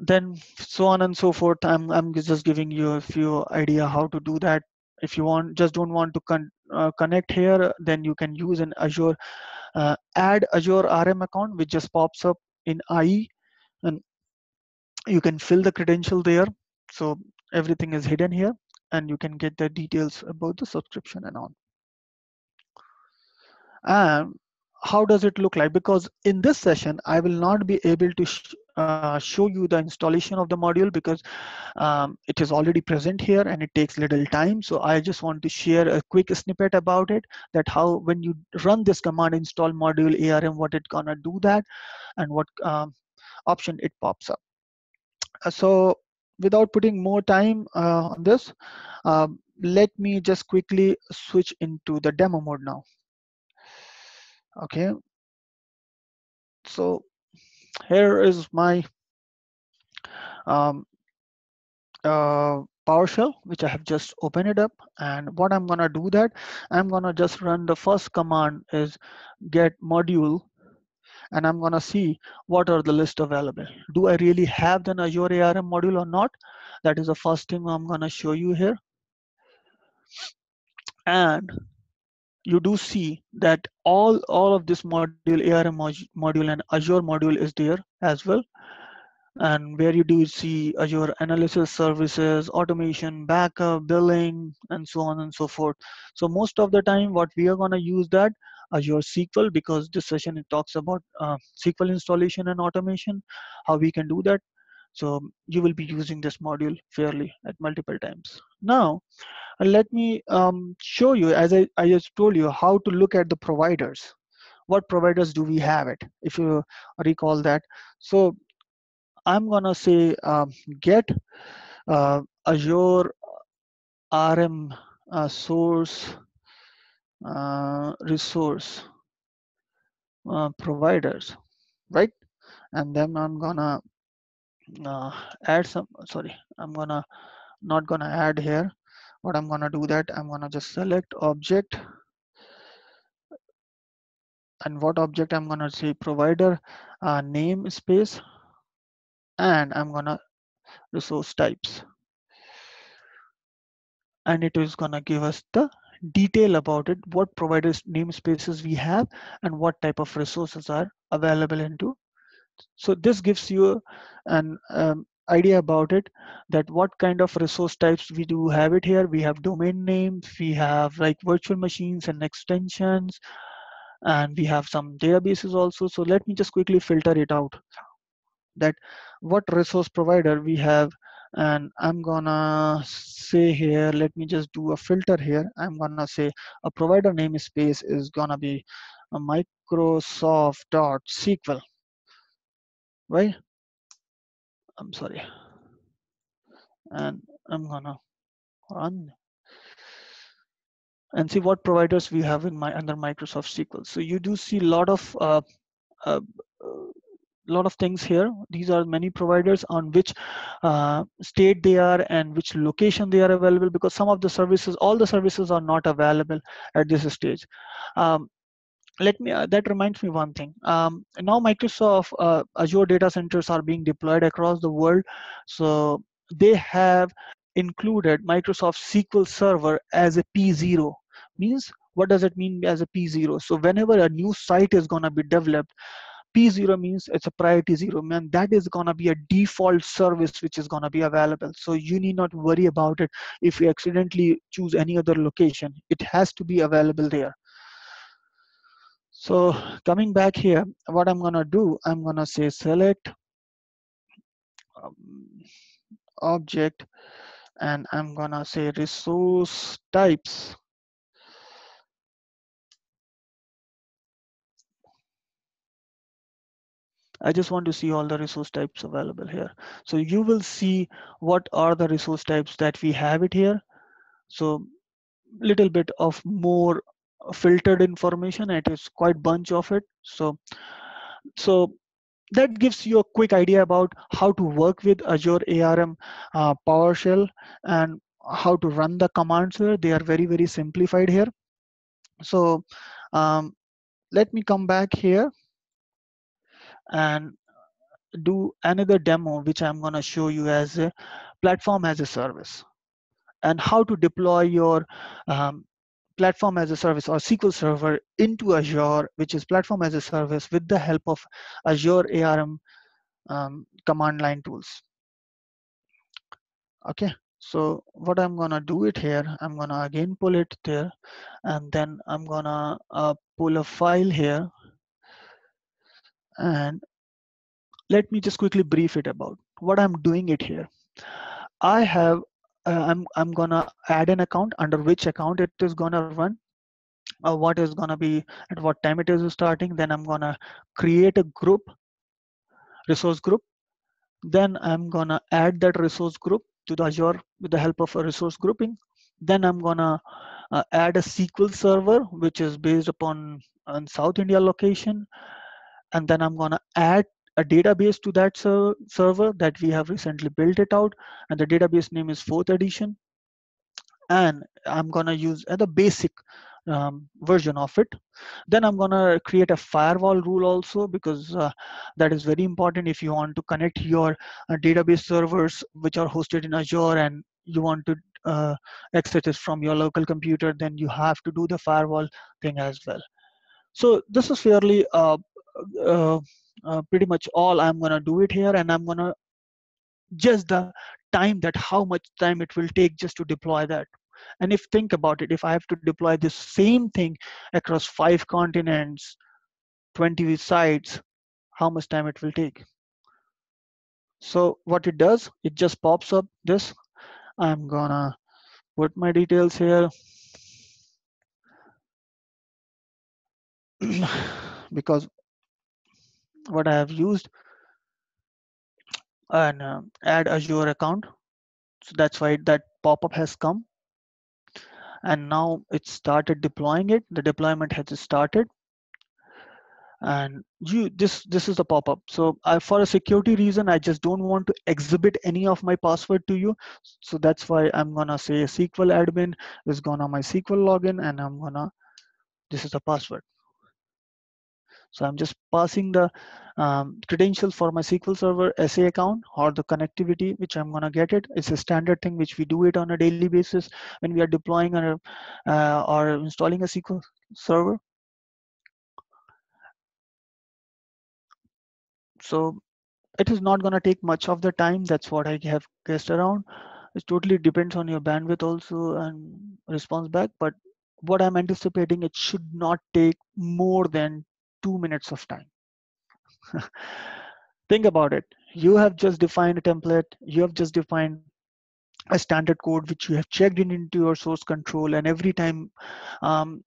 Then so on and so forth. I'm, I'm just giving you a few idea how to do that. If you want, just don't want to con uh, connect here, then you can use an Azure uh, add Azure A R M account, which just pops up in I E, and you can fill the credential there. So everything is hidden here, and you can get the details about the subscription and on. And how does it look like? Because in this session, I will not be able to sh Uh, show you the installation of the module, because um, it is already present here and it takes little time. So I just want to share a quick snippet about it, that how when you run this command install module A R M, what it gonna do that and what um, option it pops up. So without putting more time uh, on this, uh, let me just quickly switch into the demo mode now. Okay, so here is my um, uh, PowerShell, which I have just opened it up. And what I'm gonna do that, I'm gonna just run the first command is get module, and I'm gonna see what are the list available. Do I really have an Azure A R M module or not? That is the first thing I'm gonna show you here. And you do see that all, all of this module, A R M module and Azure module is there as well. And where you do see Azure analysis services, automation, backup, billing, and so on and so forth. So most of the time, what we are gonna use that Azure S Q L, because this session, it talks about uh, S Q L installation and automation, how we can do that. So you will be using this module fairly at multiple times. Now, let me um, show you, as I, I just told you, how to look at the providers. What providers do we have it, if you recall that. So I'm gonna say um, get uh, Azure A R M uh, source uh, resource uh, providers, right? And then I'm gonna uh, add some, sorry, I'm gonna not gonna add here. What I'm gonna do that, I'm gonna just select object. And what object I'm gonna say provider uh, name space, and I'm gonna resource types, and it is gonna give us the detail about it, what providers namespaces we have and what type of resources are available into. So this gives you an um, idea about it, that what kind of resource types we do have it here. We have domain names, we have like virtual machines and extensions, and we have some databases also. So let me just quickly filter it out, that what resource provider we have. And I'm gonna say here, let me just do a filter here. I'm gonna say a provider namespace is gonna be a Microsoft dot S Q L, right? I'm sorry. And I'm gonna run and see what providers we have in my under Microsoft S Q L. So you do see a lot of uh, uh, lot of things here. These are many providers on which uh, state they are and which location they are available, because some of the services, all the services are not available at this stage. Um, let me, uh, that reminds me one thing. Um, now Microsoft uh, Azure data centers are being deployed across the world. So they have included Microsoft S Q L Server as a P zero. Means, what does it mean as a P zero? So whenever a new site is gonna be developed, P zero means it's a priority zero, man. That is gonna be a default service which is gonna be available. So you need not worry about it if you accidentally choose any other location. It has to be available there. So coming back here, what I'm gonna do, I'm gonna say select um, object, and I'm gonna say resource types. I just want to see all the resource types available here. So you will see what are the resource types that we have it here. So little bit of more filtered information. It is quite bunch of it. So, so that gives you a quick idea about how to work with Azure A R M uh, PowerShell and how to run the commands here. They are very, very simplified here. So um, let me come back here and do another demo, which I'm going to show you as a platform as a service, and how to deploy your um, platform as a service or S Q L Server into Azure, which is platform as a service, with the help of Azure A R M um, command line tools. Okay, so what I'm going to do it here, I'm going to again pull it there, and then I'm going to uh, pull a file here. And let me just quickly brief it about what I'm doing it here. I have, uh, I'm, I'm gonna add an account, under which account it is gonna run, uh, what is gonna be, at what time it is starting. Then I'm gonna create a group, resource group. Then I'm gonna add that resource group to the Azure with the help of a resource grouping. Then I'm gonna uh, add a S Q L Server, which is based upon on South India location. And then I'm gonna add a database to that ser server that we have recently built it out. And the database name is fourth edition. And I'm gonna use uh, the basic um, version of it. Then I'm gonna create a firewall rule also, because uh, that is very important if you want to connect your uh, database servers, which are hosted in Azure, and you want to uh, access it from your local computer, then you have to do the firewall thing as well. So this is fairly, uh, Uh, uh, pretty much all I'm gonna do it here, and I'm gonna just the time that how much time it will take just to deploy that. And if think about it, if I have to deploy this same thing across five continents, twenty sites, how much time it will take. So what it does, it just pops up this. I'm gonna put my details here because what I have used, and uh, add Azure account. So that's why that pop-up has come. And now it started deploying it. The deployment has started. And you, this this is the pop-up. So I, for a security reason, I just don't want to exhibit any of my password to you. So that's why I'm gonna say S Q L admin is gonna my S Q L login, and I'm gonna, this is the password. So I'm just passing the um, credentials for my S Q L Server S A account or the connectivity, which I'm gonna get it. It's a standard thing which we do it on a daily basis when we are deploying or, uh, or installing a S Q L Server. So it is not gonna take much of the time. That's what I have guessed around. It totally depends on your bandwidth also and response back. But what I'm anticipating, it should not take more than two minutes of time. Think about it. You have just defined a template. You have just defined a standard code, which you have checked in into your source control. And every time um,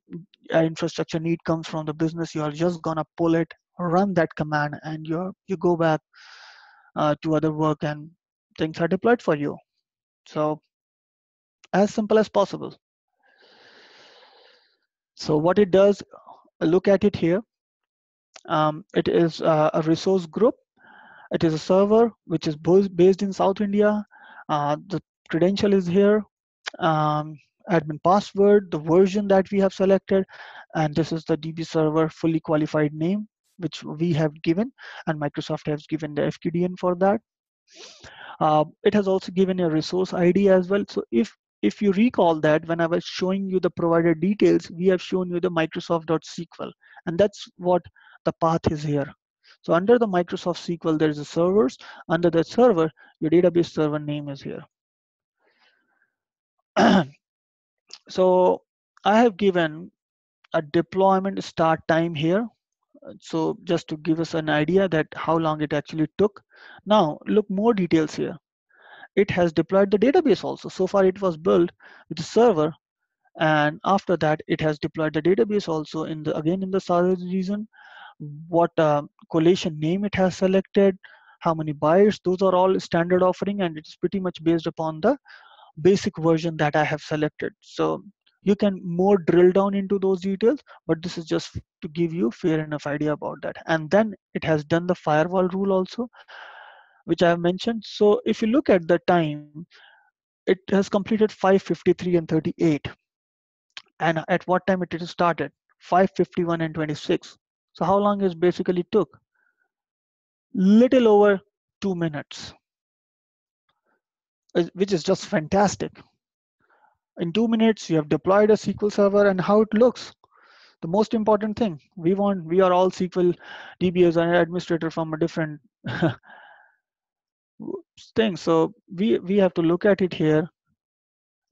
infrastructure need comes from the business, you are just gonna pull it, run that command, and you you go back uh, to other work, and things are deployed for you. So as simple as possible. So what it does, look at it here. Um, it is uh, a resource group. It is a server which is based in South India. Uh, the credential is here, um, admin password, the version that we have selected, and this is the D B server fully qualified name, which we have given, and Microsoft has given the F Q D N for that. Uh, it has also given a resource I D as well. So if if you recall that when I was showing you the provider details, we have shown you the Microsoft dot S Q L, and that's what the path is here. So under the Microsoft S Q L, there is a servers. Under that server, your database server name is here. So I have given a deployment start time here. So just to give us an idea that how long it actually took. Now look more details here. It has deployed the database also. So far it was built with the server, and after that it has deployed the database also in the, again in the server region. What uh, collation name it has selected, how many buyers, those are all standard offering, and it's pretty much based upon the basic version that I have selected. So you can more drill down into those details, but this is just to give you fair enough idea about that. And then it has done the firewall rule also, which I have mentioned. So if you look at the time, it has completed five fifty-three and thirty-eight. And at what time it started? five fifty-one and twenty-six. So how long it basically took? Little over two minutes, which is just fantastic. In two minutes, you have deployed a S Q L Server, and how it looks. The most important thing, we want, we are all S Q L D B As and administrator from a different thing. So we, we have to look at it here,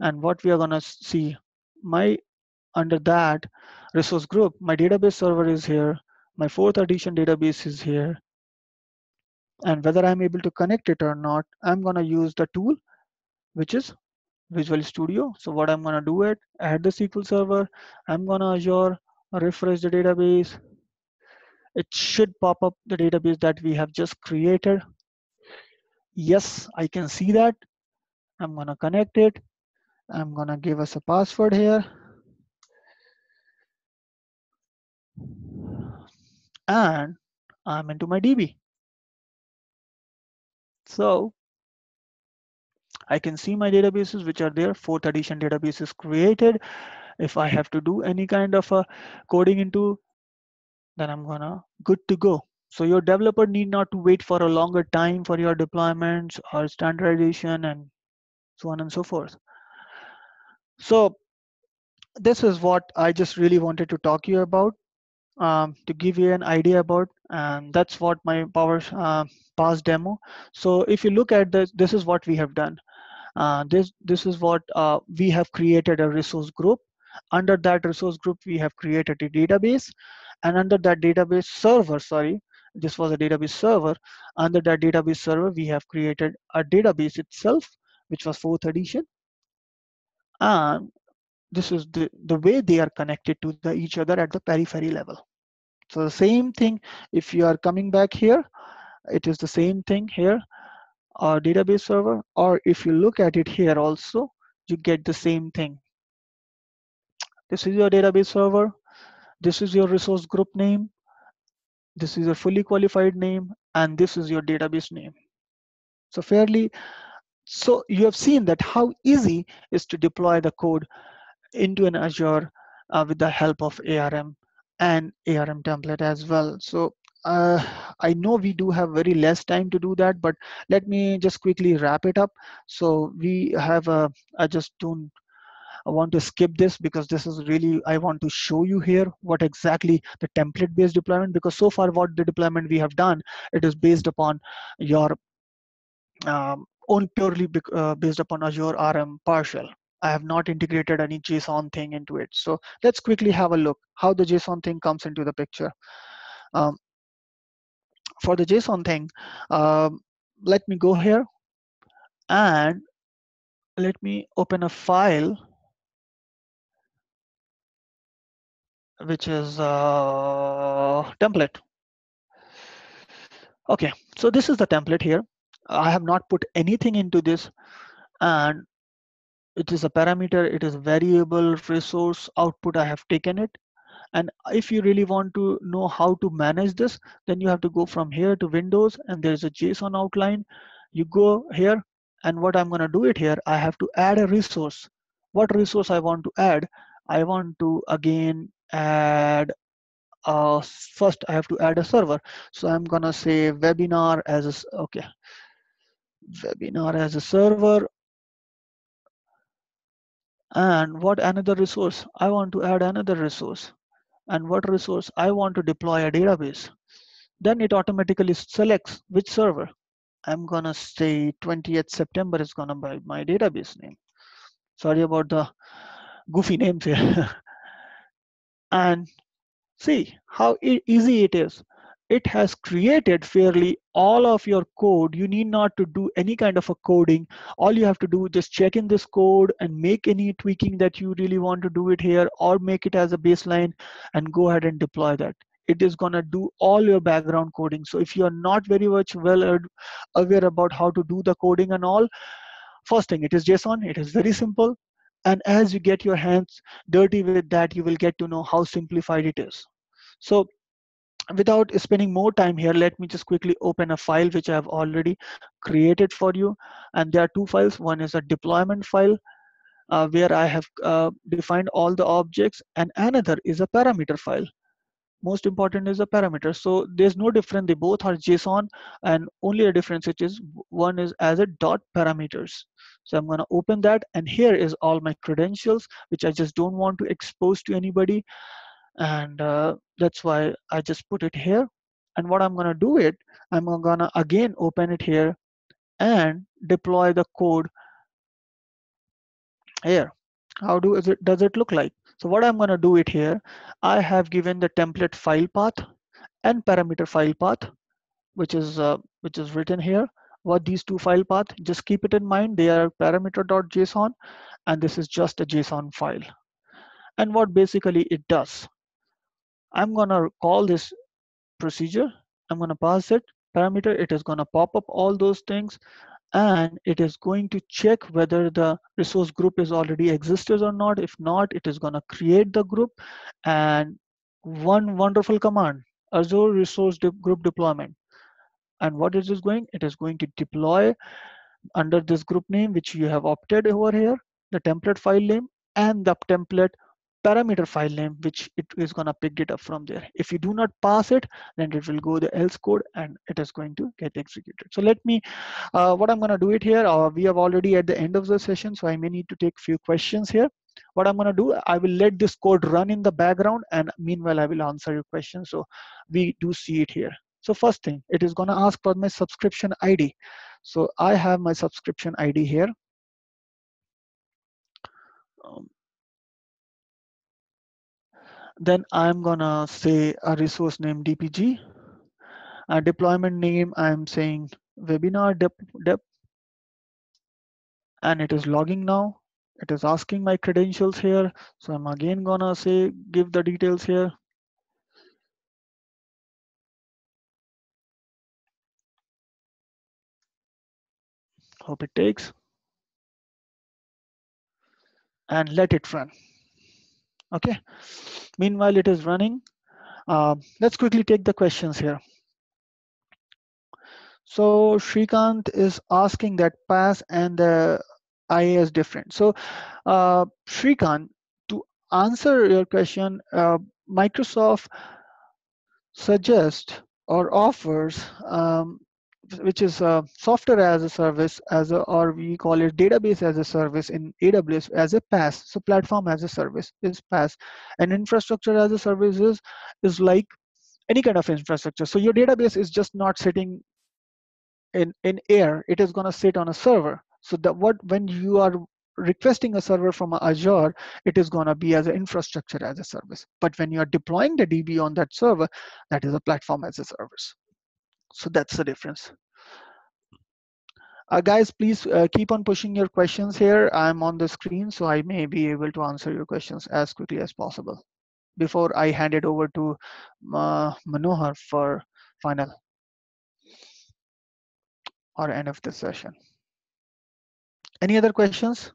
and what we are gonna see, my, under that resource group, my database server is here. My fourth edition database is here, and whether I'm able to connect it or not, I'm gonna use the tool, which is Visual Studio. So what I'm gonna do it, add the S Q L Server. I'm gonna Azure, refresh the database. It should pop up the database that we have just created. Yes, I can see that. I'm gonna connect it. I'm gonna give us a password here. And I'm into my D B. So I can see my databases which are there. Fourth edition database is created. If I have to do any kind of a coding into, then I'm gonna good to go. So your developer need not to wait for a longer time for your deployments or standardization and so on and so forth. So this is what I just really wanted to talk to you about. Um, to give you an idea about, and that's what my power uh, past demo. So if you look at this, this is what we have done. Uh, this this is what uh, we have created a resource group. Under that resource group, we have created a database, and under that database server, sorry, this was a database server. Under that database server, we have created a database itself, which was fourth edition. And this is the, the way they are connected to the, each other at the periphery level. So the same thing, if you are coming back here, it is the same thing here, our database server, or if you look at it here also, you get the same thing. This is your database server. This is your resource group name. This is your fully qualified name, and this is your database name. So fairly, so you have seen that how easy is to deploy the code into an Azure uh, with the help of A R M and A R M template as well. So uh, I know we do have very less time to do that, but let me just quickly wrap it up. So we have a, I just don't I want to skip this because this is really, I want to show you here what exactly the template based deployment, because so far what the deployment we have done, it is based upon your um, own purely uh, based upon Azure A R M PowerShell. I have not integrated any JSON thing into it. So let's quickly have a look how the JSON thing comes into the picture. Um, for the JSON thing, um, let me go here and let me open a file which is uh, template. Okay, so this is the template here. I have not put anything into this, and it is a parameter, it is variable, resource, output, I have taken it. And if you really want to know how to manage this, then you have to go from here to Windows, and there's a JSON outline. You go here, and what I'm gonna do it here, I have to add a resource. What resource I want to add? I want to again, add uh first I have to add a server, so I'm gonna say webinar as a, okay, webinar as a server. And what another resource I want to add, another resource, and what resource I want to deploy a database. Then it automatically selects which server. I'm gonna say twentieth September is gonna be my database name. Sorry about the goofy names here. And see how easy it is. It has created fairly all of your code. You need not to do any kind of a coding. All you have to do is just check in this code and make any tweaking that you really want to do it here, or make it as a baseline and go ahead and deploy that. It is gonna do all your background coding. So if you are not very much well aware about how to do the coding and all, first thing, it is JSON, it is very simple. And as you get your hands dirty with that, you will get to know how simplified it is. So without spending more time here, let me just quickly open a file which I have already created for you. And there are two files. One is a deployment file uh, where I have uh, defined all the objects, and another is a parameter file. Most important is a parameter. So there's no difference. They both are JSON, and only a difference which is one is as a dot parameters. So I'm gonna open that, and here is all my credentials, which I just don't want to expose to anybody. And uh, that's why I just put it here. And what I'm gonna do it, I'm gonna again open it here and deploy the code here. How do, is it, does it look like? So what I'm gonna do it here, I have given the template file path and parameter file path, which is, uh, which is written here. What these two file paths, just keep it in mind, they are parameter.json, and this is just a JSON file. And what basically it does, I'm gonna call this procedure, I'm gonna pass it parameter, it is gonna pop up all those things, and it is going to check whether the resource group is already existed or not. If not, it is gonna create the group. And one wonderful command, Azure resource de- group deployment. And what is this going? It is going to deploy under this group name, which you have opted over here, the template file name and the template parameter file name, which it is gonna pick it up from there. If you do not pass it, then it will go the else code and it is going to get executed. So let me, uh, what I'm gonna do it here, uh, we have already at the end of the session, so I may need to take few questions here. What I'm gonna do, I will let this code run in the background, and meanwhile I will answer your questions. So we do see it here. So first thing, it is gonna ask for my subscription I D. So I have my subscription I D here. Um, then I'm gonna say a resource name D P G. Uh, deployment name, I'm saying webinar dep, dep, and it is logging now. It is asking my credentials here. So I'm again gonna say, give the details here. Hope it takes. And let it run. Okay. Meanwhile, it is running. Uh, let's quickly take the questions here. So Shrikant is asking that pass and the I A is different. So uh, Shrikant, to answer your question, uh, Microsoft suggests or offers, um, which is uh, software as a service, as a, or we call it database as a service in A W S as a PaaS. So platform as a service is PaaS, and infrastructure as a service is, is like any kind of infrastructure. So your database is just not sitting in, in air, it is gonna sit on a server. So that what when you are requesting a server from Azure, it is gonna be as an infrastructure as a service. But when you are deploying the D B on that server, that is a platform as a service. So that's the difference. Uh, guys, please uh, keep on pushing your questions here. I'm on the screen, so I may be able to answer your questions as quickly as possible before I hand it over to uh, Manohar for final or end of the session. Any other questions?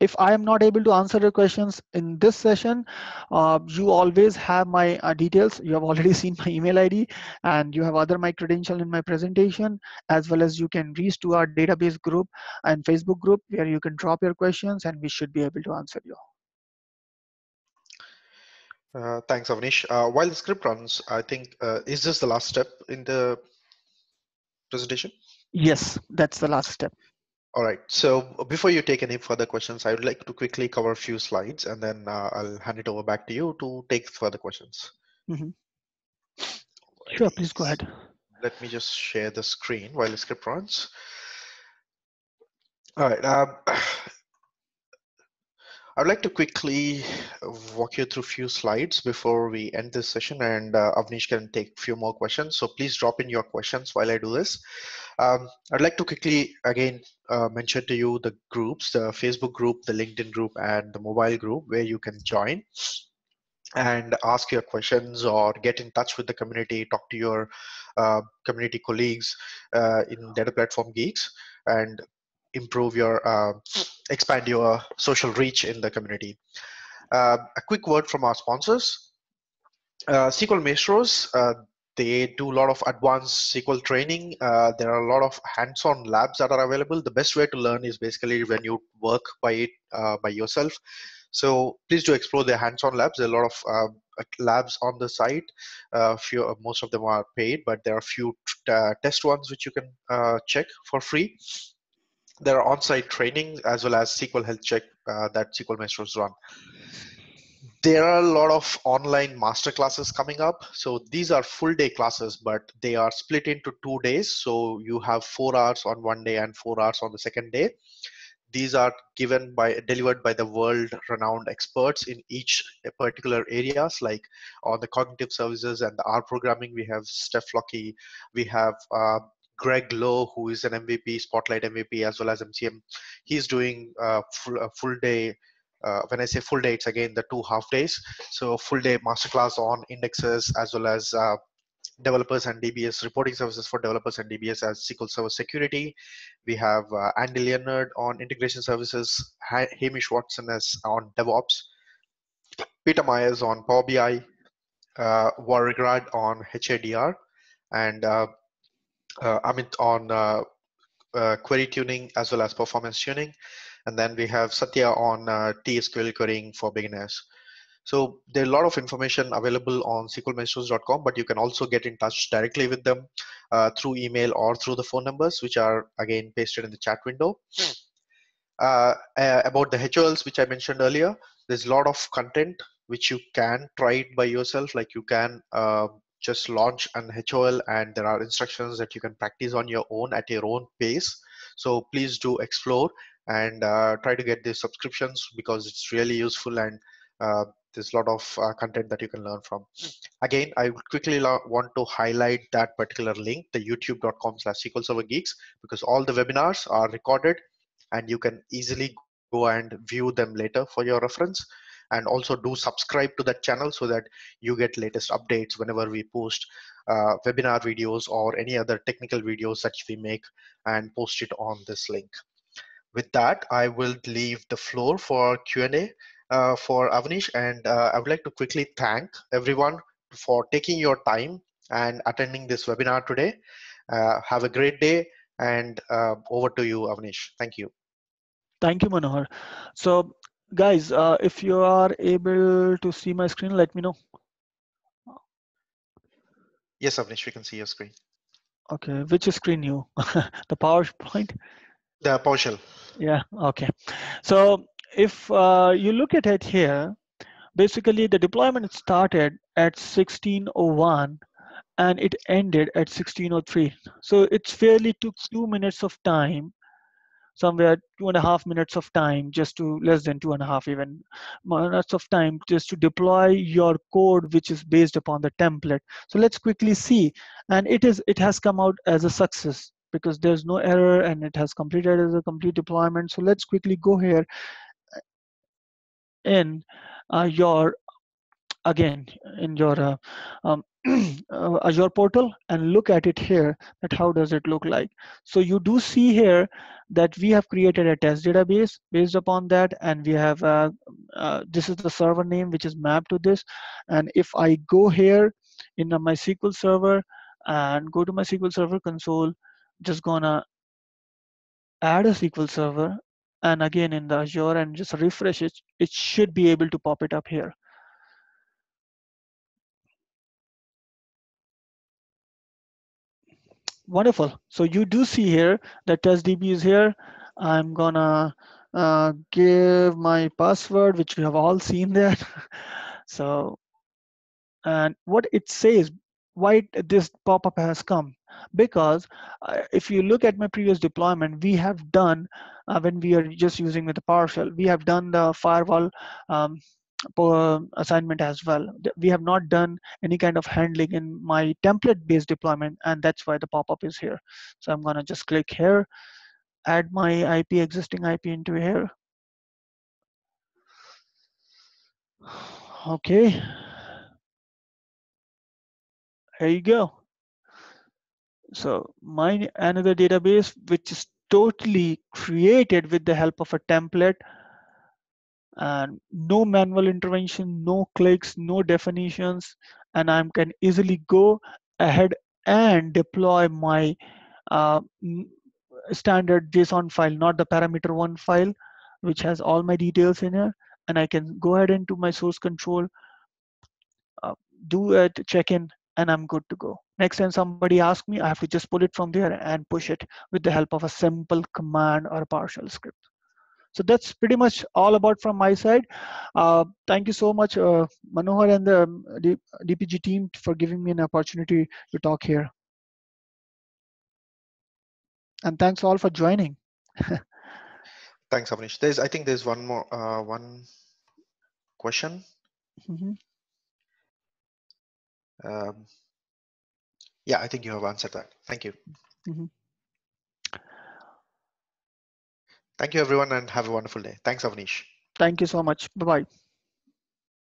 If I am not able to answer your questions in this session, uh, you always have my uh, details. You have already seen my email I D, and you have other my credential in my presentation, as well as you can reach to our database group and Facebook group where you can drop your questions and we should be able to answer you. Uh, thanks, Avnish. Uh, while the script runs, I think, uh, is this the last step in the presentation? Yes, that's the last step. All right, so before you take any further questions, I would like to quickly cover a few slides and then uh, I'll hand it over back to you to take further questions. Mm-hmm. Sure, please go ahead. Let me just share the screen while the script runs. All right, um, I'd like to quickly walk you through a few slides before we end this session, and uh, Avnish can take a few more questions. So please drop in your questions while I do this. Um, I'd like to quickly, again, uh, mention to you the groups, the Facebook group, the LinkedIn group, and the mobile group where you can join and ask your questions or get in touch with the community, talk to your uh, community colleagues uh, in Data Platform Geeks, and improve your, uh, expand your social reach in the community. Uh, a quick word from our sponsors. Uh, S Q L Maestros, uh, they do a lot of advanced S Q L training. Uh, there are a lot of hands-on labs that are available. The best way to learn is basically when you work by it, uh, by yourself. So please do explore the hands-on labs. There are a lot of uh, labs on the site. Uh, few, most of them are paid, but there are a few uh, test ones which you can uh, check for free. There are on-site trainings as well as S Q L health check uh, that S Q L Maestros run. There are a lot of online master classes coming up. So these are full day classes, but they are split into two days. So you have four hours on one day and four hours on the second day. These are given by, delivered by the world renowned experts in each particular areas, like on the cognitive services and the R programming, we have Steph Lockey, we have, uh, Greg Lowe, who is an M V P, Spotlight M V P, as well as M C M. He's doing uh, full, a full day. Uh, when I say full day, it's again the two half days. So full day masterclass on indexes, as well as uh, developers and D B S, reporting services for developers and D B S as S Q L Server security. We have uh, Andy Leonard on integration services, Hamish Watson as on DevOps, Peter Myers on Power B I, uh, Warwick Rudd on H A D R, and uh, Uh, Amit on uh, uh, query tuning as well as performance tuning. And then we have Satya on uh, T S Q L querying for beginners. So there are a lot of information available on S Q L Maestros dot com, but you can also get in touch directly with them uh, through email or through the phone numbers, which are again pasted in the chat window. Hmm. Uh, uh, about the H O Ls, which I mentioned earlier, there's a lot of content which you can try it by yourself. Like you can uh, just launch an H O L, and there are instructions that you can practice on your own at your own pace. So please do explore and uh, try to get these subscriptions because it's really useful, and uh, There's a lot of uh, content that you can learn from. Again, I would quickly want to highlight that particular link, the youtube dot com slash S Q L Server Geeks, because all the webinars are recorded and you can easily go and view them later for your reference. And also do subscribe to that channel so that you get latest updates whenever we post uh, webinar videos or any other technical videos that we make, and post it on this link. With that, I will leave the floor for Q and A uh, for Avnish, and uh, I would like to quickly thank everyone for taking your time and attending this webinar today. Uh, have a great day, and uh, over to you, Avnish. Thank you. Thank you, Manohar. So, guys, uh, if you are able to see my screen, let me know. Yes, Avnish, we can see your screen. Okay, which screen you? The PowerPoint? The PowerShell. Yeah, okay. So if uh, you look at it here, basically the deployment started at sixteen oh one and it ended at sixteen oh three. So it fairly took two minutes of time, somewhere two and a half minutes of time, just to less than two and a half even minutes of time just to deploy your code, which is based upon the template. So let's quickly see. And it is it has come out as a success because there's no error and it has completed as a complete deployment. So let's quickly go here in uh, your, again, in your uh, um, uh, Azure portal and look at it here at how does it look like. So you do see here that we have created a test database based upon that, and we have uh, uh, this is the server name which is mapped to this. And if I go here in uh, my S Q L Server and go to my S Q L Server console, just gonna add a S Q L Server, and again in the Azure, and just refresh it, it should be able to pop it up here. Wonderful. So you do see here that test D B is here. I'm gonna uh, give my password, which you have all seen there. So, and what it says, why this pop-up has come, because uh, if you look at my previous deployment, we have done uh, when we are just using with the PowerShell, we have done the firewall um, assignment as well. We have not done any kind of handling in my template based deployment, and that's why the pop-up is here. So I'm gonna just click here, add my I P, existing I P into here. Okay, here you go. So my another database, which is totally created with the help of a template, and no manual intervention, no clicks, no definitions, and I can easily go ahead and deploy my uh, standard JSON file, not the parameter one file, which has all my details in here. And I can go ahead into my source control, uh, do a check-in, and I'm good to go. Next time somebody asks me, I have to just pull it from there and push it with the help of a simple command or a PowerShell script. So that's pretty much all about from my side. Uh, thank you so much, uh, Manohar and the D P G team, for giving me an opportunity to talk here. And thanks all for joining. Thanks, Avnish. There's, I think there's one more uh, one question. Mm-hmm. um, yeah, I think you have answered that. Thank you. Mm-hmm. Thank you, everyone, and have a wonderful day. Thanks, Avnish. Thank you so much. Bye-bye.